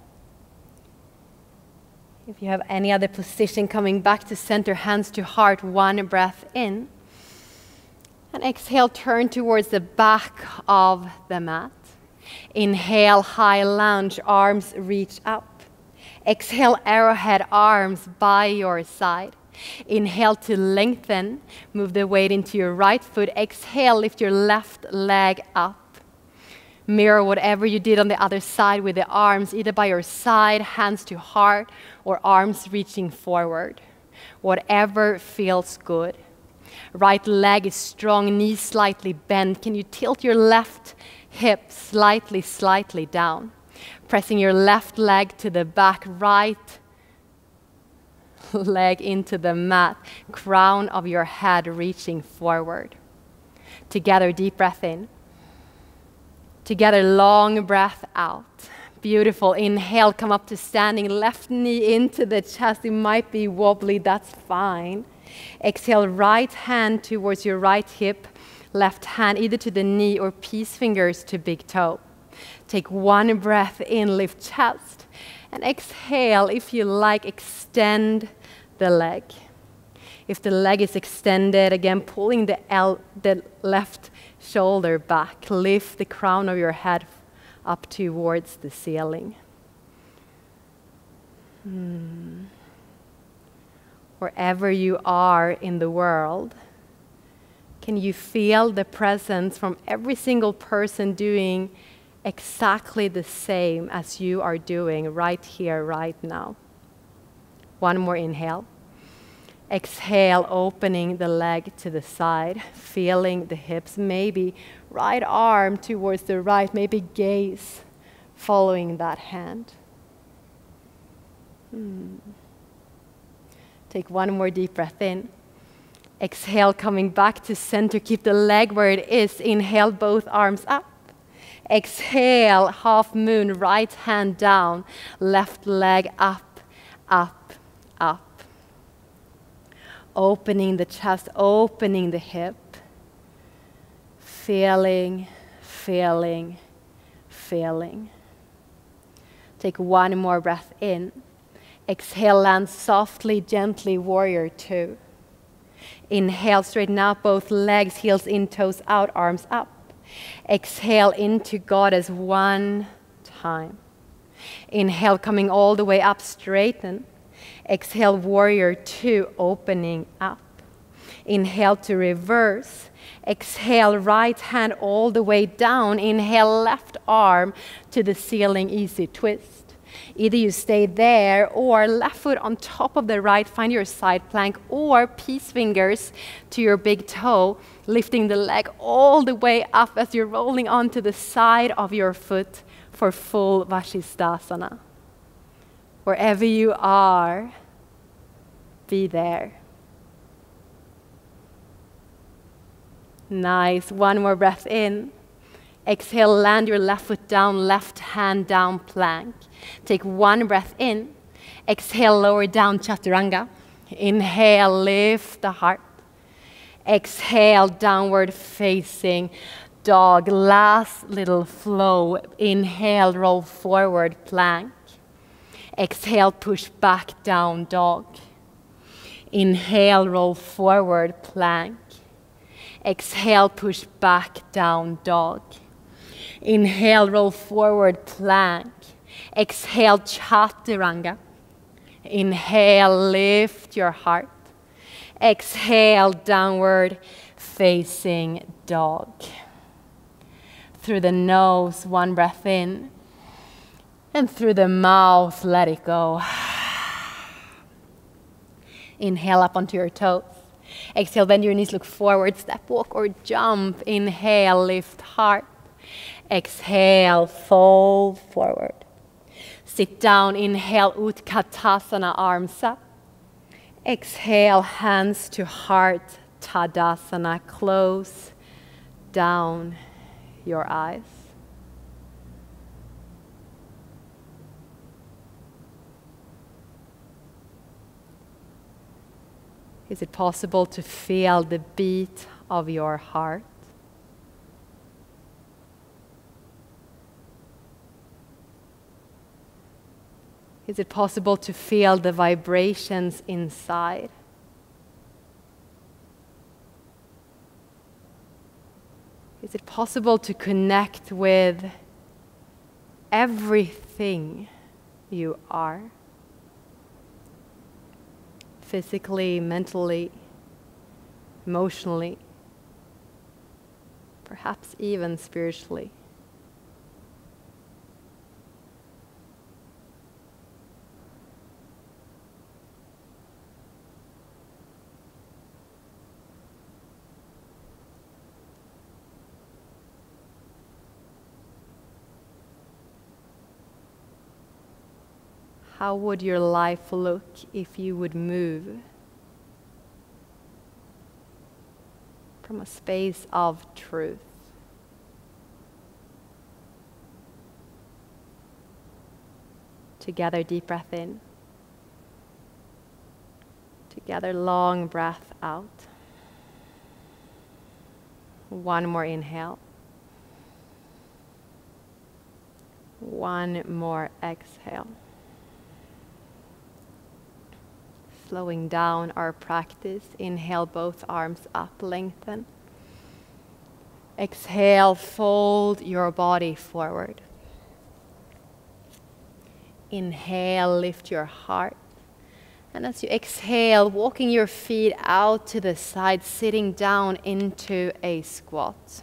If you have any other position, coming back to center, hands to heart, one breath in. And exhale, turn towards the back of the mat. Inhale, high lunge, arms reach up. Exhale, arrowhead, arms by your side. Inhale to lengthen, move the weight into your right foot. Exhale, lift your left leg up. Mirror whatever you did on the other side with the arms, either by your side, hands to heart, or arms reaching forward. Whatever feels good. Right leg is strong, knees slightly bent. Can you tilt your left hip slightly, slightly down? Pressing your left leg to the back, right leg into the mat, crown of your head reaching forward. Together, deep breath in. Together, long breath out. Beautiful. Inhale, come up to standing, left knee into the chest. It might be wobbly, that's fine. Exhale, right hand towards your right hip, left hand either to the knee or peace fingers to big toe. Take one breath in, lift chest, and exhale, if you like, extend the leg. If the leg is extended, again, pulling the left shoulder back. Lift the crown of your head up towards the ceiling. Wherever you are in the world, can you feel the presence from every single person doing exactly the same as you are doing right here, right now? One more inhale. Exhale, opening the leg to the side, feeling the hips, maybe right arm towards the right, maybe gaze following that hand. Take one more deep breath in. Exhale, coming back to center, keep the leg where it is. Inhale, both arms up. Exhale, half moon, right hand down, left leg up, up, up. Opening the chest, opening the hip, feeling, feeling, feeling. Take one more breath in. Exhale, land softly, gently, warrior II. Inhale, straighten out both legs, heels in, toes out, arms up. Exhale, into goddess one time. Inhale, coming all the way up, straighten. Exhale, warrior II, opening up. Inhale to reverse. Exhale, right hand all the way down. Inhale, left arm to the ceiling, easy twist. Either you stay there or left foot on top of the right, find your side plank, or peace fingers to your big toe, lifting the leg all the way up as you're rolling onto the side of your foot for full Vasisthasana. Wherever you are, be there. Nice. One more breath in. Exhale, land your left foot down, left hand down, plank. Take one breath in. Exhale, lower down, chaturanga. Inhale, lift the heart. Exhale, downward facing dog. Last little flow. Inhale, roll forward, plank. Exhale, push back, down dog. Inhale, roll forward, plank. Exhale, push back, down dog. Inhale, roll forward, plank. Exhale, chaturanga. Inhale, lift your heart. Exhale, downward facing dog. Through the nose, one breath in. And through the mouth, let it go. Inhale up onto your toes. Exhale, bend your knees, look forward, step, walk or jump. Inhale, lift heart. Exhale, fold forward. Sit down, inhale, Utkatasana, arms up. Exhale, hands to heart, Tadasana. Close down your eyes. Is it possible to feel the beat of your heart? Is it possible to feel the vibrations inside? Is it possible to connect with everything you are? Physically, mentally, emotionally, perhaps even spiritually. How would your life look if you would move from a space of truth? Together, deep breath in. Together, long breath out. One more inhale. One more exhale. Slowing down our practice. Inhale, both arms up, lengthen. Exhale, fold your body forward. Inhale, lift your heart. And as you exhale, walking your feet out to the side, sitting down into a squat.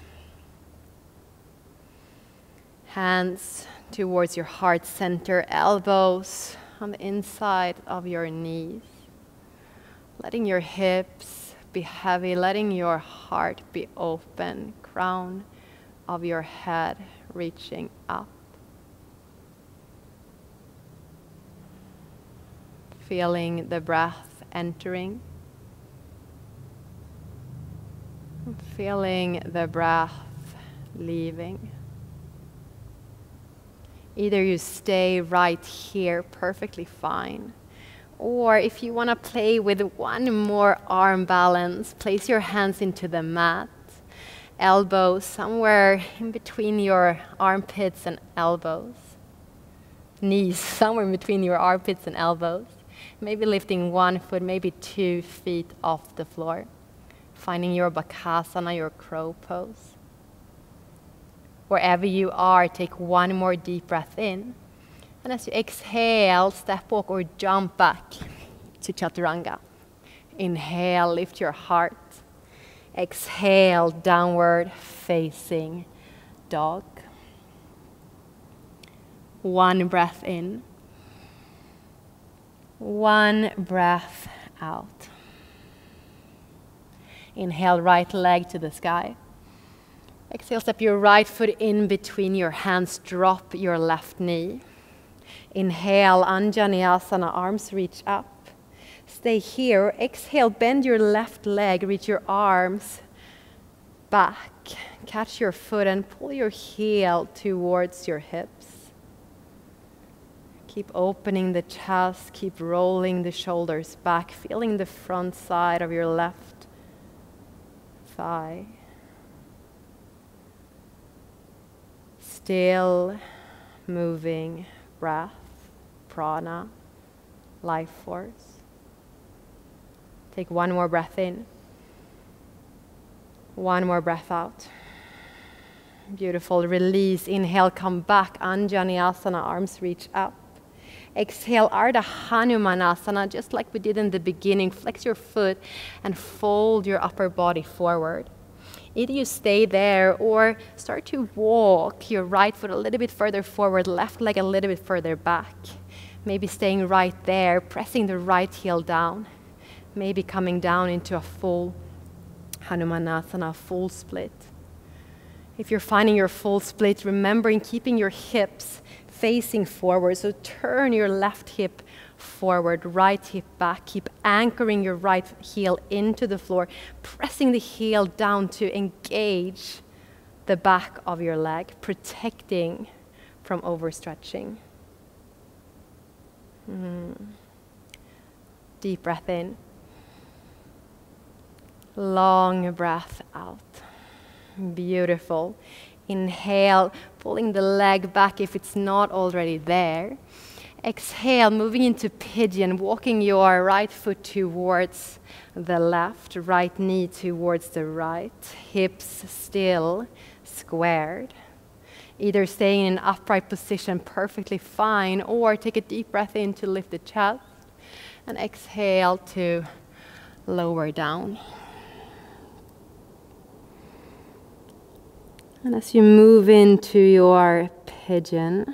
Hands towards your heart center, elbows on the inside of your knees. Letting your hips be heavy, letting your heart be open, crown of your head reaching up. Feeling the breath entering. Feeling the breath leaving. Either you stay right here, perfectly fine. Or if you want to play with one more arm balance, place your hands into the mat, elbows somewhere in between your armpits and elbows, knees somewhere in between your armpits and elbows, maybe lifting one foot, maybe 2 feet off the floor, finding your Bakasana, your crow pose. Wherever you are, take one more deep breath in. And as you exhale, step, walk, or jump back to Chaturanga. Inhale, lift your heart. Exhale, downward facing dog. One breath in. One breath out. Inhale, right leg to the sky. Exhale, step your right foot in between your hands. Drop your left knee. Inhale, Anjaneyasana, arms reach up. Stay here. Exhale, bend your left leg, reach your arms back. Catch your foot and pull your heel towards your hips. Keep opening the chest, keep rolling the shoulders back, feeling the front side of your left thigh. Still moving. Breath, prana, life force. Take one more breath in. One more breath out. Beautiful. Release. Inhale, come back. Anjaneyasana, arms reach up. Exhale, Ardha Hanumanasana, just like we did in the beginning. Flex your foot and fold your upper body forward. Either you stay there or start to walk your right foot a little bit further forward, left leg a little bit further back. Maybe staying right there, pressing the right heel down. maybe coming down into a full Hanumanasana, full split. If you're finding your full split, remembering keeping your hips facing forward. So turn your left hip forward, right hip back. Keep anchoring your right heel into the floor, pressing the heel down to engage the back of your leg, protecting from overstretching. Deep breath in. Long breath out. Beautiful. Inhale, pulling the leg back if it's not already there. Exhale, moving into pigeon, walking your right foot towards the left, right knee towards the right, hips still squared. Either staying in an upright position perfectly fine, or take a deep breath in to lift the chest, and exhale to lower down. And as you move into your pigeon,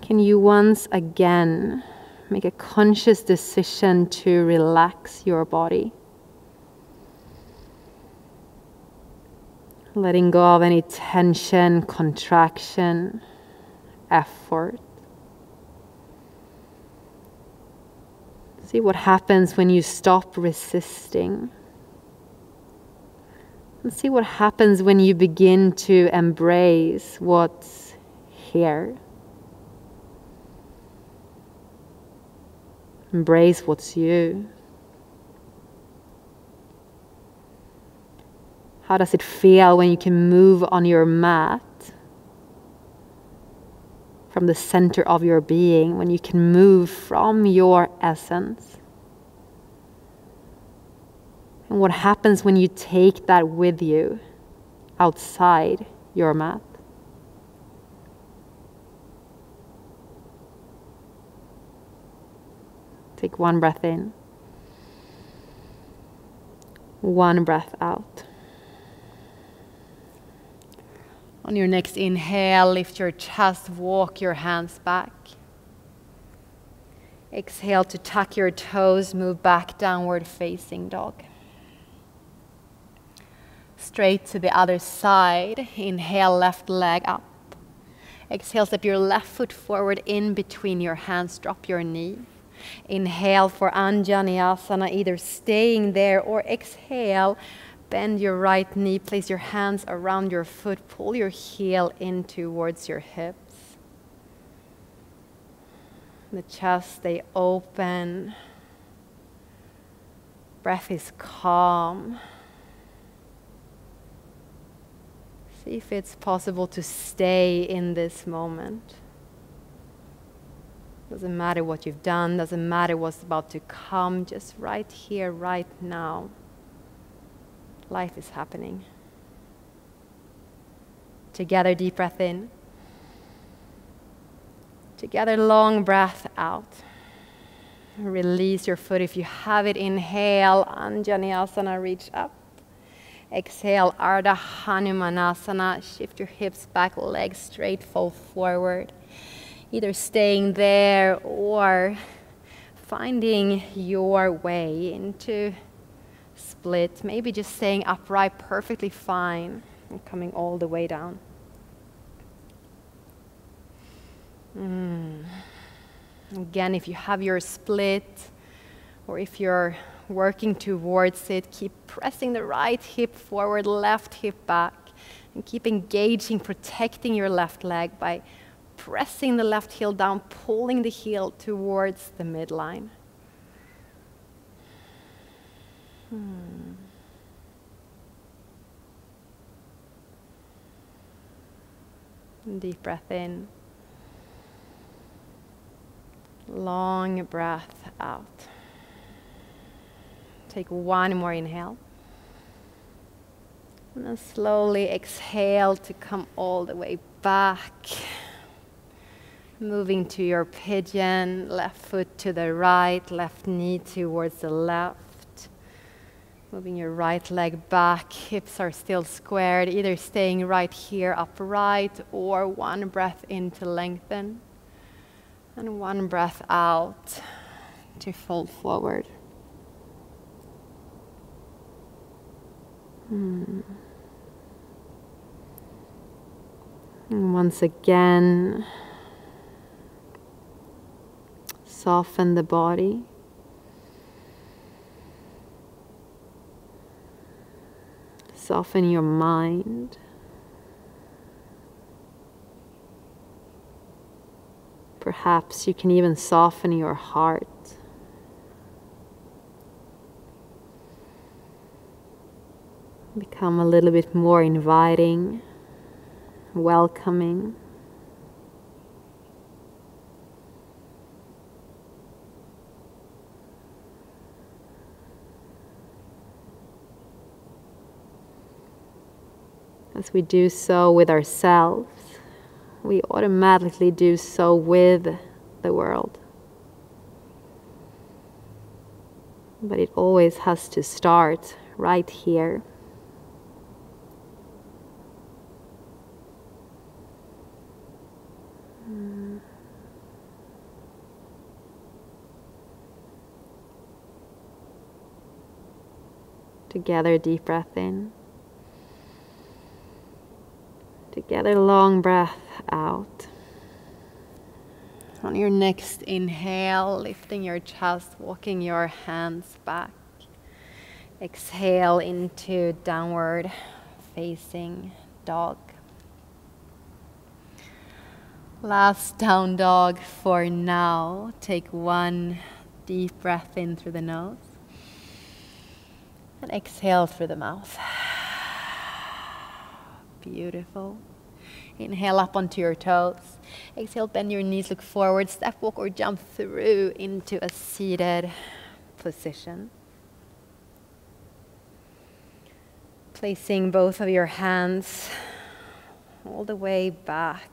can you once again make a conscious decision to relax your body? Letting go of any tension, contraction, effort. See what happens when you stop resisting. And see what happens when you begin to embrace what's here. Embrace what's you. How does it feel when you can move on your mat from the center of your being, when you can move from your essence? And what happens when you take that with you outside your mat? Take one breath in, one breath out. On your next inhale, lift your chest, walk your hands back. Exhale to tuck your toes, move back, downward facing dog. Straight to the other side, inhale, left leg up. Exhale, step your left foot forward in between your hands, drop your knee. Inhale for Anjaneyasana, either staying there or exhale, bend your right knee, place your hands around your foot, pull your heel in towards your hips. The chest stays open, breath is calm. See if it's possible to stay in this moment. Doesn't matter what you've done, doesn't matter what's about to come, just right here, right now. Life is happening. Together, deep breath in. Together, long breath out. Release your foot if you have it. Inhale, Anjaneyasana, reach up. Exhale, Ardha Hanumanasana, shift your hips back, legs straight, fold forward. Either staying there or finding your way into split. Maybe just staying upright perfectly fine and coming all the way down. Again, if you have your split or if you're working towards it, keep pressing the right hip forward, left hip back, and keep engaging, protecting your left leg by pressing the left heel down, pulling the heel towards the midline. Deep breath in. Long breath out. Take one more inhale. And then slowly exhale to come all the way back. Moving to your pigeon, left foot to the right, left knee towards the left. Moving your right leg back, hips are still squared, either staying right here upright or one breath in to lengthen. And one breath out to fold forward. And once again, soften the body. Soften your mind. Perhaps you can even soften your heart. Become a little bit more inviting, welcoming. As we do so with ourselves, we automatically do so with the world. But it always has to start right here. Together, deep breath in. Together, long breath out. On your next inhale, lifting your chest, walking your hands back. Exhale into downward facing dog. Last down dog for now. Take one deep breath in through the nose. And exhale through the mouth. Beautiful. Inhale up onto your toes. Exhale, bend your knees, look forward, step, walk, or jump through into a seated position. Placing both of your hands all the way back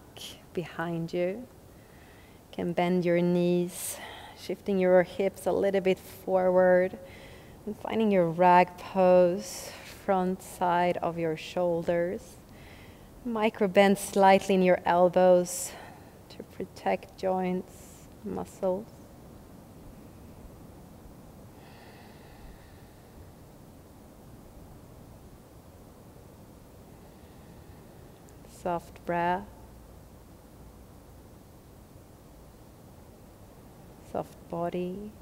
behind you. You can bend your knees, shifting your hips a little bit forward. And finding your rag pose, front side of your shoulders. Micro bend slightly in your elbows to protect joints, muscles. Soft breath. Soft body.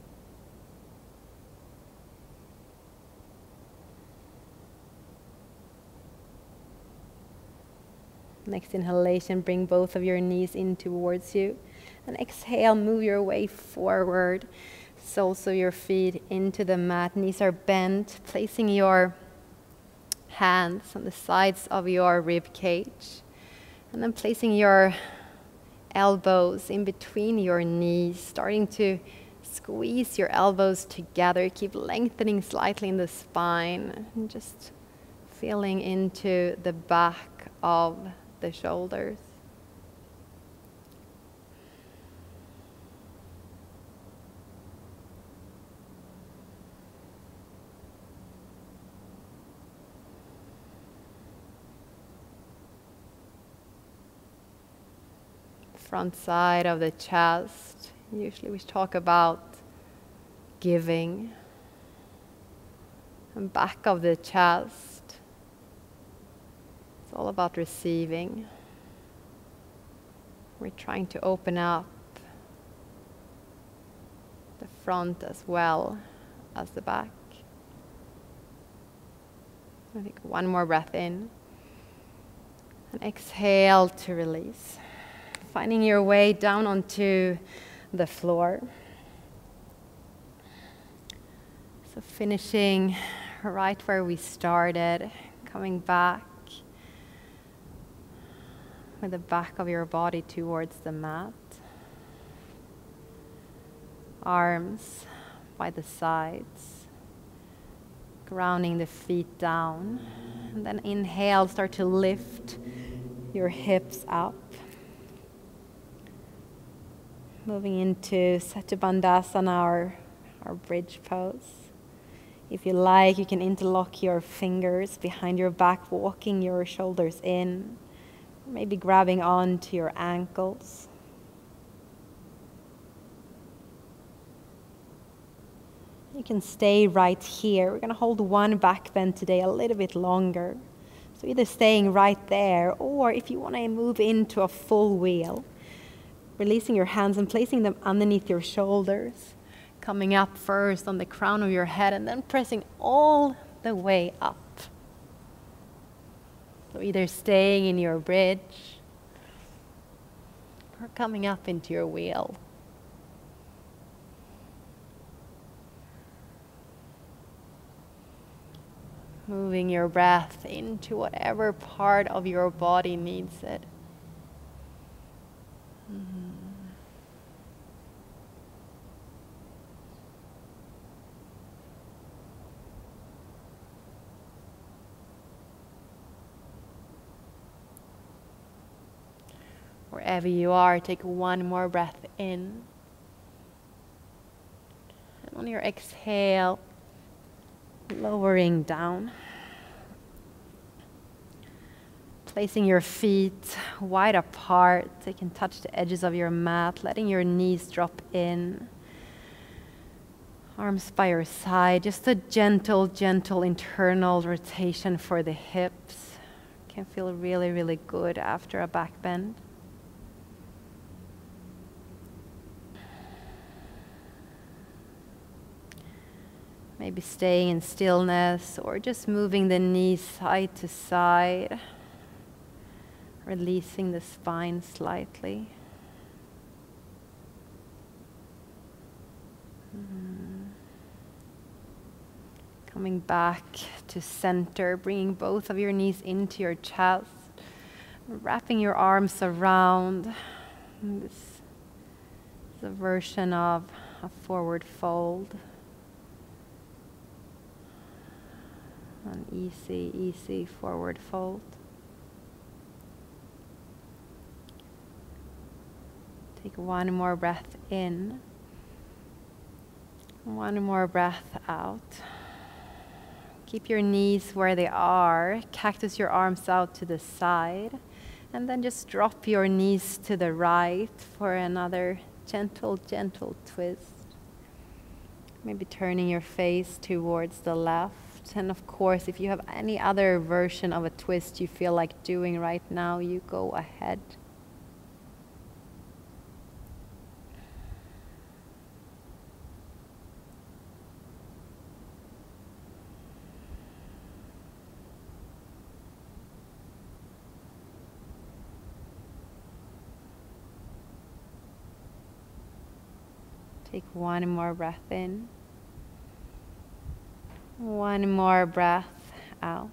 Next inhalation, bring both of your knees in towards you. And exhale, move your way forward. Soles of your feet into the mat. Knees are bent, placing your hands on the sides of your rib cage. And then placing your elbows in between your knees, starting to squeeze your elbows together. Keep lengthening slightly in the spine. And just feeling into the back of the shoulders. Front side of the chest. Usually we talk about giving. And back of the chest. It's all about receiving. We're trying to open up the front as well as the back. I think one more breath in. And exhale to release. Finding your way down onto the floor. So finishing right where we started, coming back with the back of your body towards the mat. Arms by the sides, grounding the feet down. And then inhale, start to lift your hips up. Moving into Setu Bandhasana, our bridge pose. If you like, you can interlock your fingers behind your back, walking your shoulders in. Maybe grabbing on to your ankles. You can stay right here. We're going to hold one back bend today a little bit longer. So either staying right there, or if you want to move into a full wheel, releasing your hands and placing them underneath your shoulders, coming up first on the crown of your head and then pressing all the way up. So either staying in your bridge or coming up into your wheel. Moving your breath into whatever part of your body needs it. Wherever you are, take one more breath in. And on your exhale, lowering down. Placing your feet wide apart, they can touch the edges of your mat, letting your knees drop in. Arms by your side, just a gentle, gentle internal rotation for the hips. Can feel really, really good after a back bend. Maybe staying in stillness or just moving the knees side to side. Releasing the spine slightly. Coming back to center, bringing both of your knees into your chest, wrapping your arms around. This is a version of a forward fold. An easy, easy forward fold. Take one more breath in, one more breath out. Keep your knees where they are, cactus your arms out to the side, and then just drop your knees to the right for another gentle, gentle twist. Maybe turning your face towards the left. And of course, if you have any other version of a twist you feel like doing right now, you go ahead. Take one more breath in, one more breath out.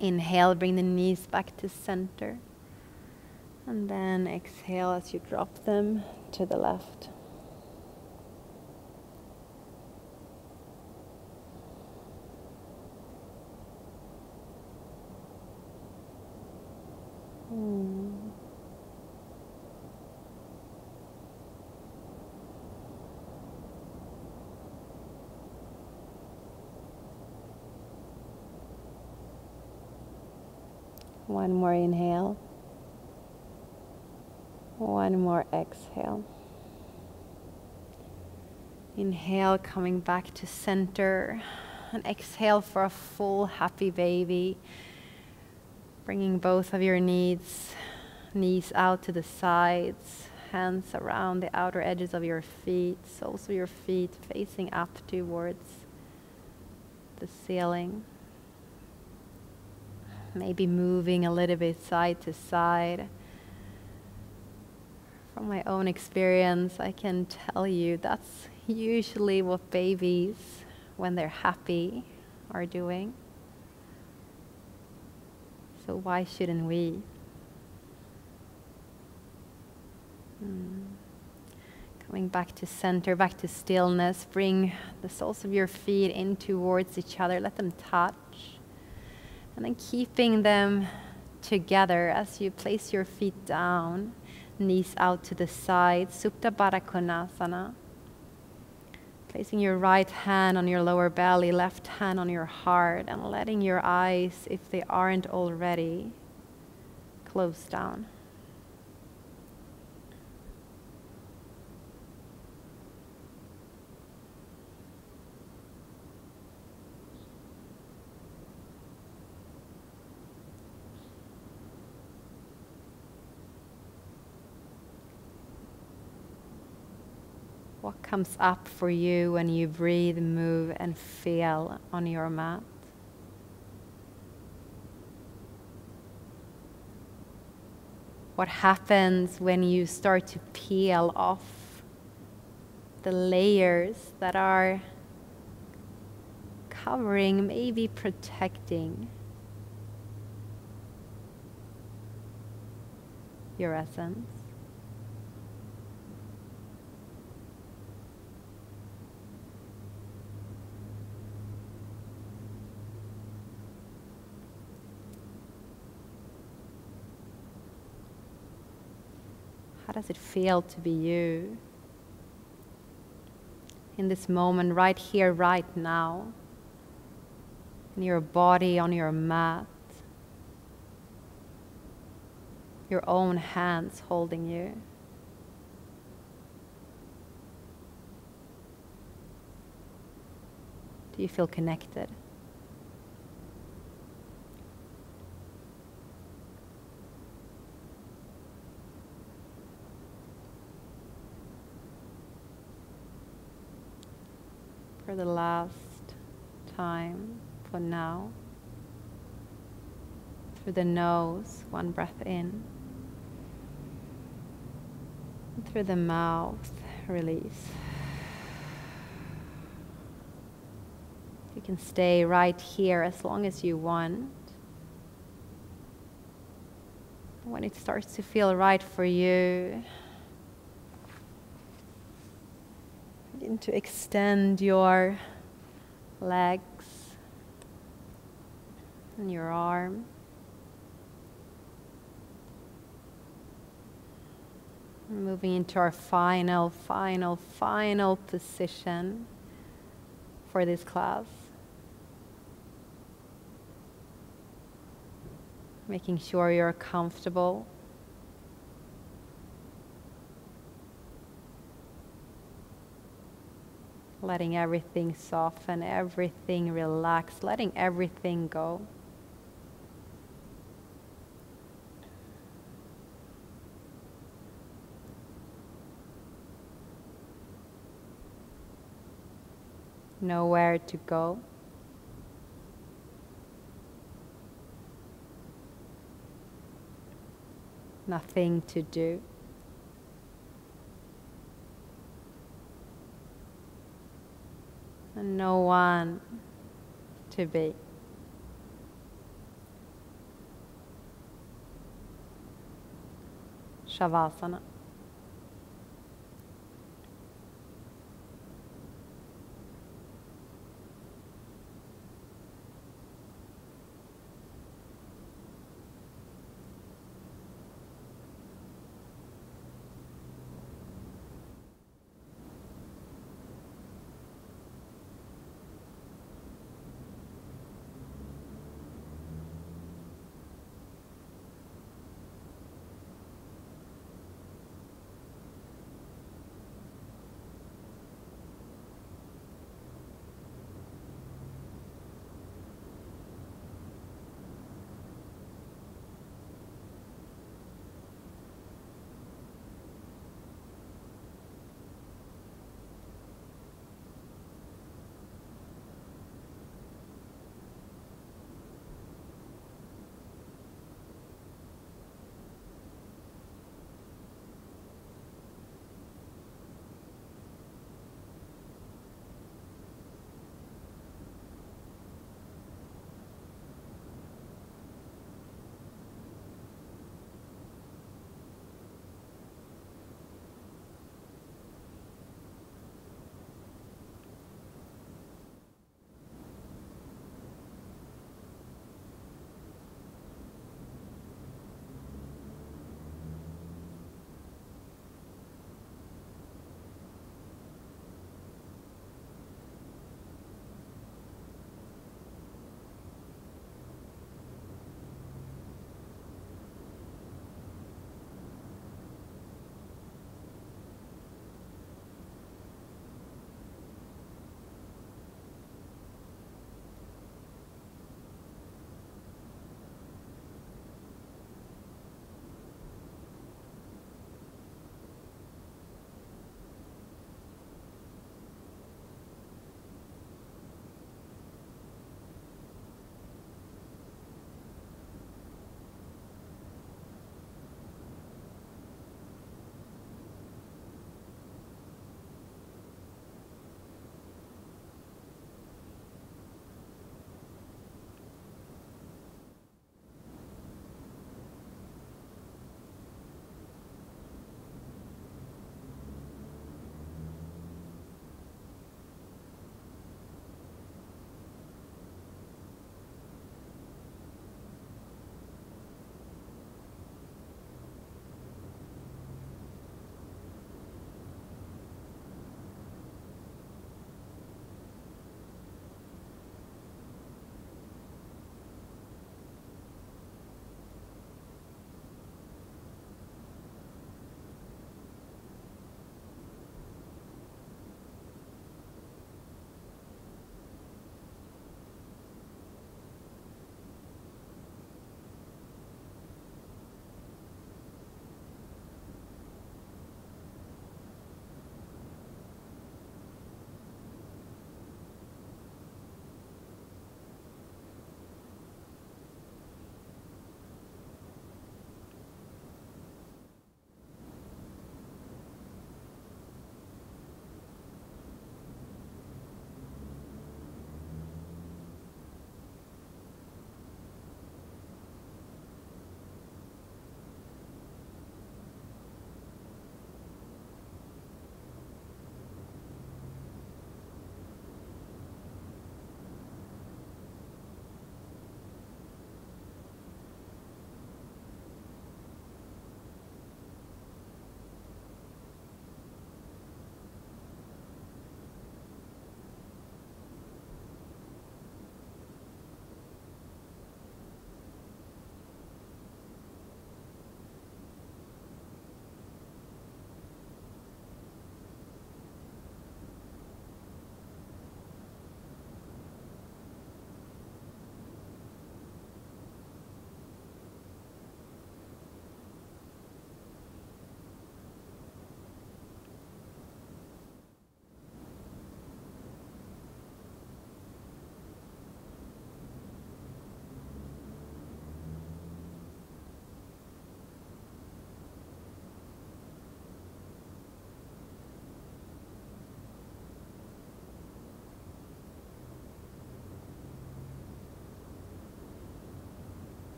Inhale, bring the knees back to center, and then exhale as you drop them to the left. One more inhale, one more exhale. Inhale, coming back to center, and exhale for a full happy baby. Bringing both of your knees out to the sides, hands around the outer edges of your feet, soles of your feet facing up towards the ceiling. Maybe moving a little bit side to side. From my own experience, I can tell you that's usually what babies, when they're happy, are doing. So why shouldn't we? Coming back to center, back to stillness. Bring the soles of your feet in towards each other. Let them touch. And then keeping them together as you place your feet down, knees out to the side, Supta Baddha Konasana. Placing your right hand on your lower belly, left hand on your heart, and letting your eyes, if they aren't already, close down. what comes up for you when you breathe, move, and feel on your mat. What happens when you start to peel off the layers that are covering, maybe protecting your essence. How does it feel to be you in this moment, right here, right now, in your body, on your mat, your own hands holding you? Do you feel connected? For the last time, for now, through the nose, one breath in, and through the mouth, release. You can stay right here as long as you want. When it starts to feel right for you, begin to extend your legs and your arm. Moving into our final position for this class. Making sure you're comfortable. Letting everything soften, everything relax, letting everything go. Nowhere to go. Nothing to do. And no one to be. Shavasana.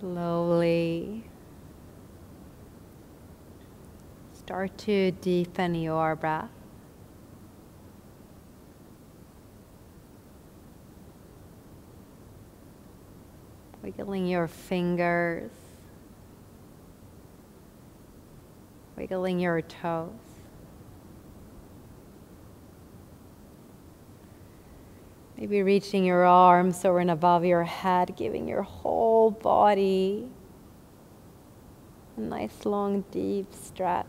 Slowly start to deepen your breath. Wiggling your fingers, wiggling your toes. Maybe reaching your arms over and above your head, giving your whole body a nice long deep stretch.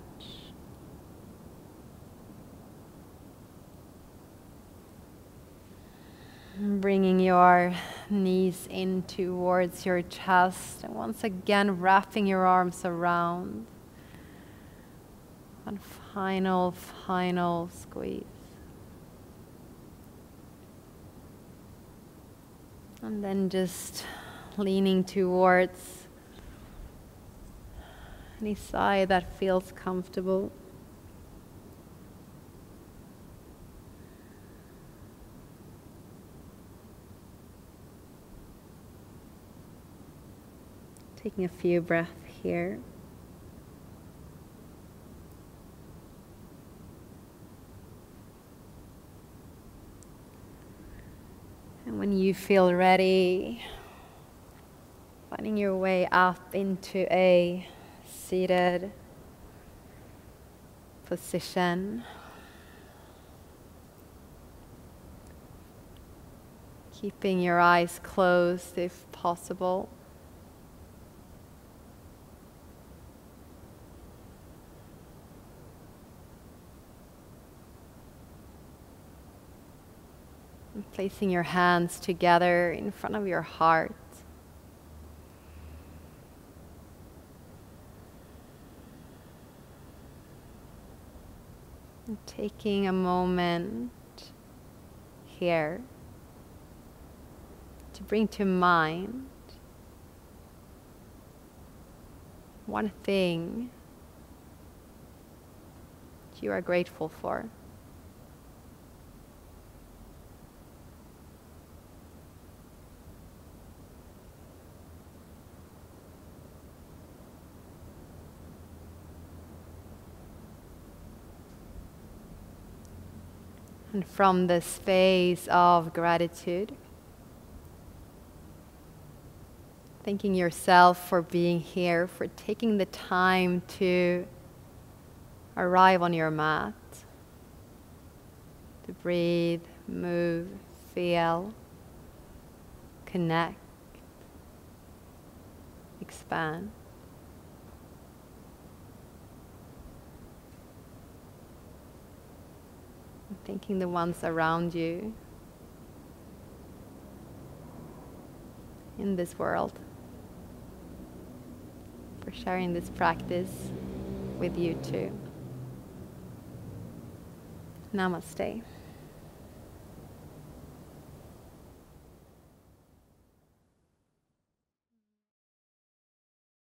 Bringing your knees in towards your chest, and once again wrapping your arms around. One final squeeze. And then just leaning towards any side that feels comfortable. Taking a few breaths here. And when you feel ready, finding your way up into a seated position. Keeping your eyes closed if possible. Placing your hands together in front of your heart. And taking a moment here to bring to mind one thing that you are grateful for. And from the space of gratitude, thanking yourself for being here, for taking the time to arrive on your mat, to breathe, move, feel, connect, expand. Thanking the ones around you in this world for sharing this practice with you too. Namaste.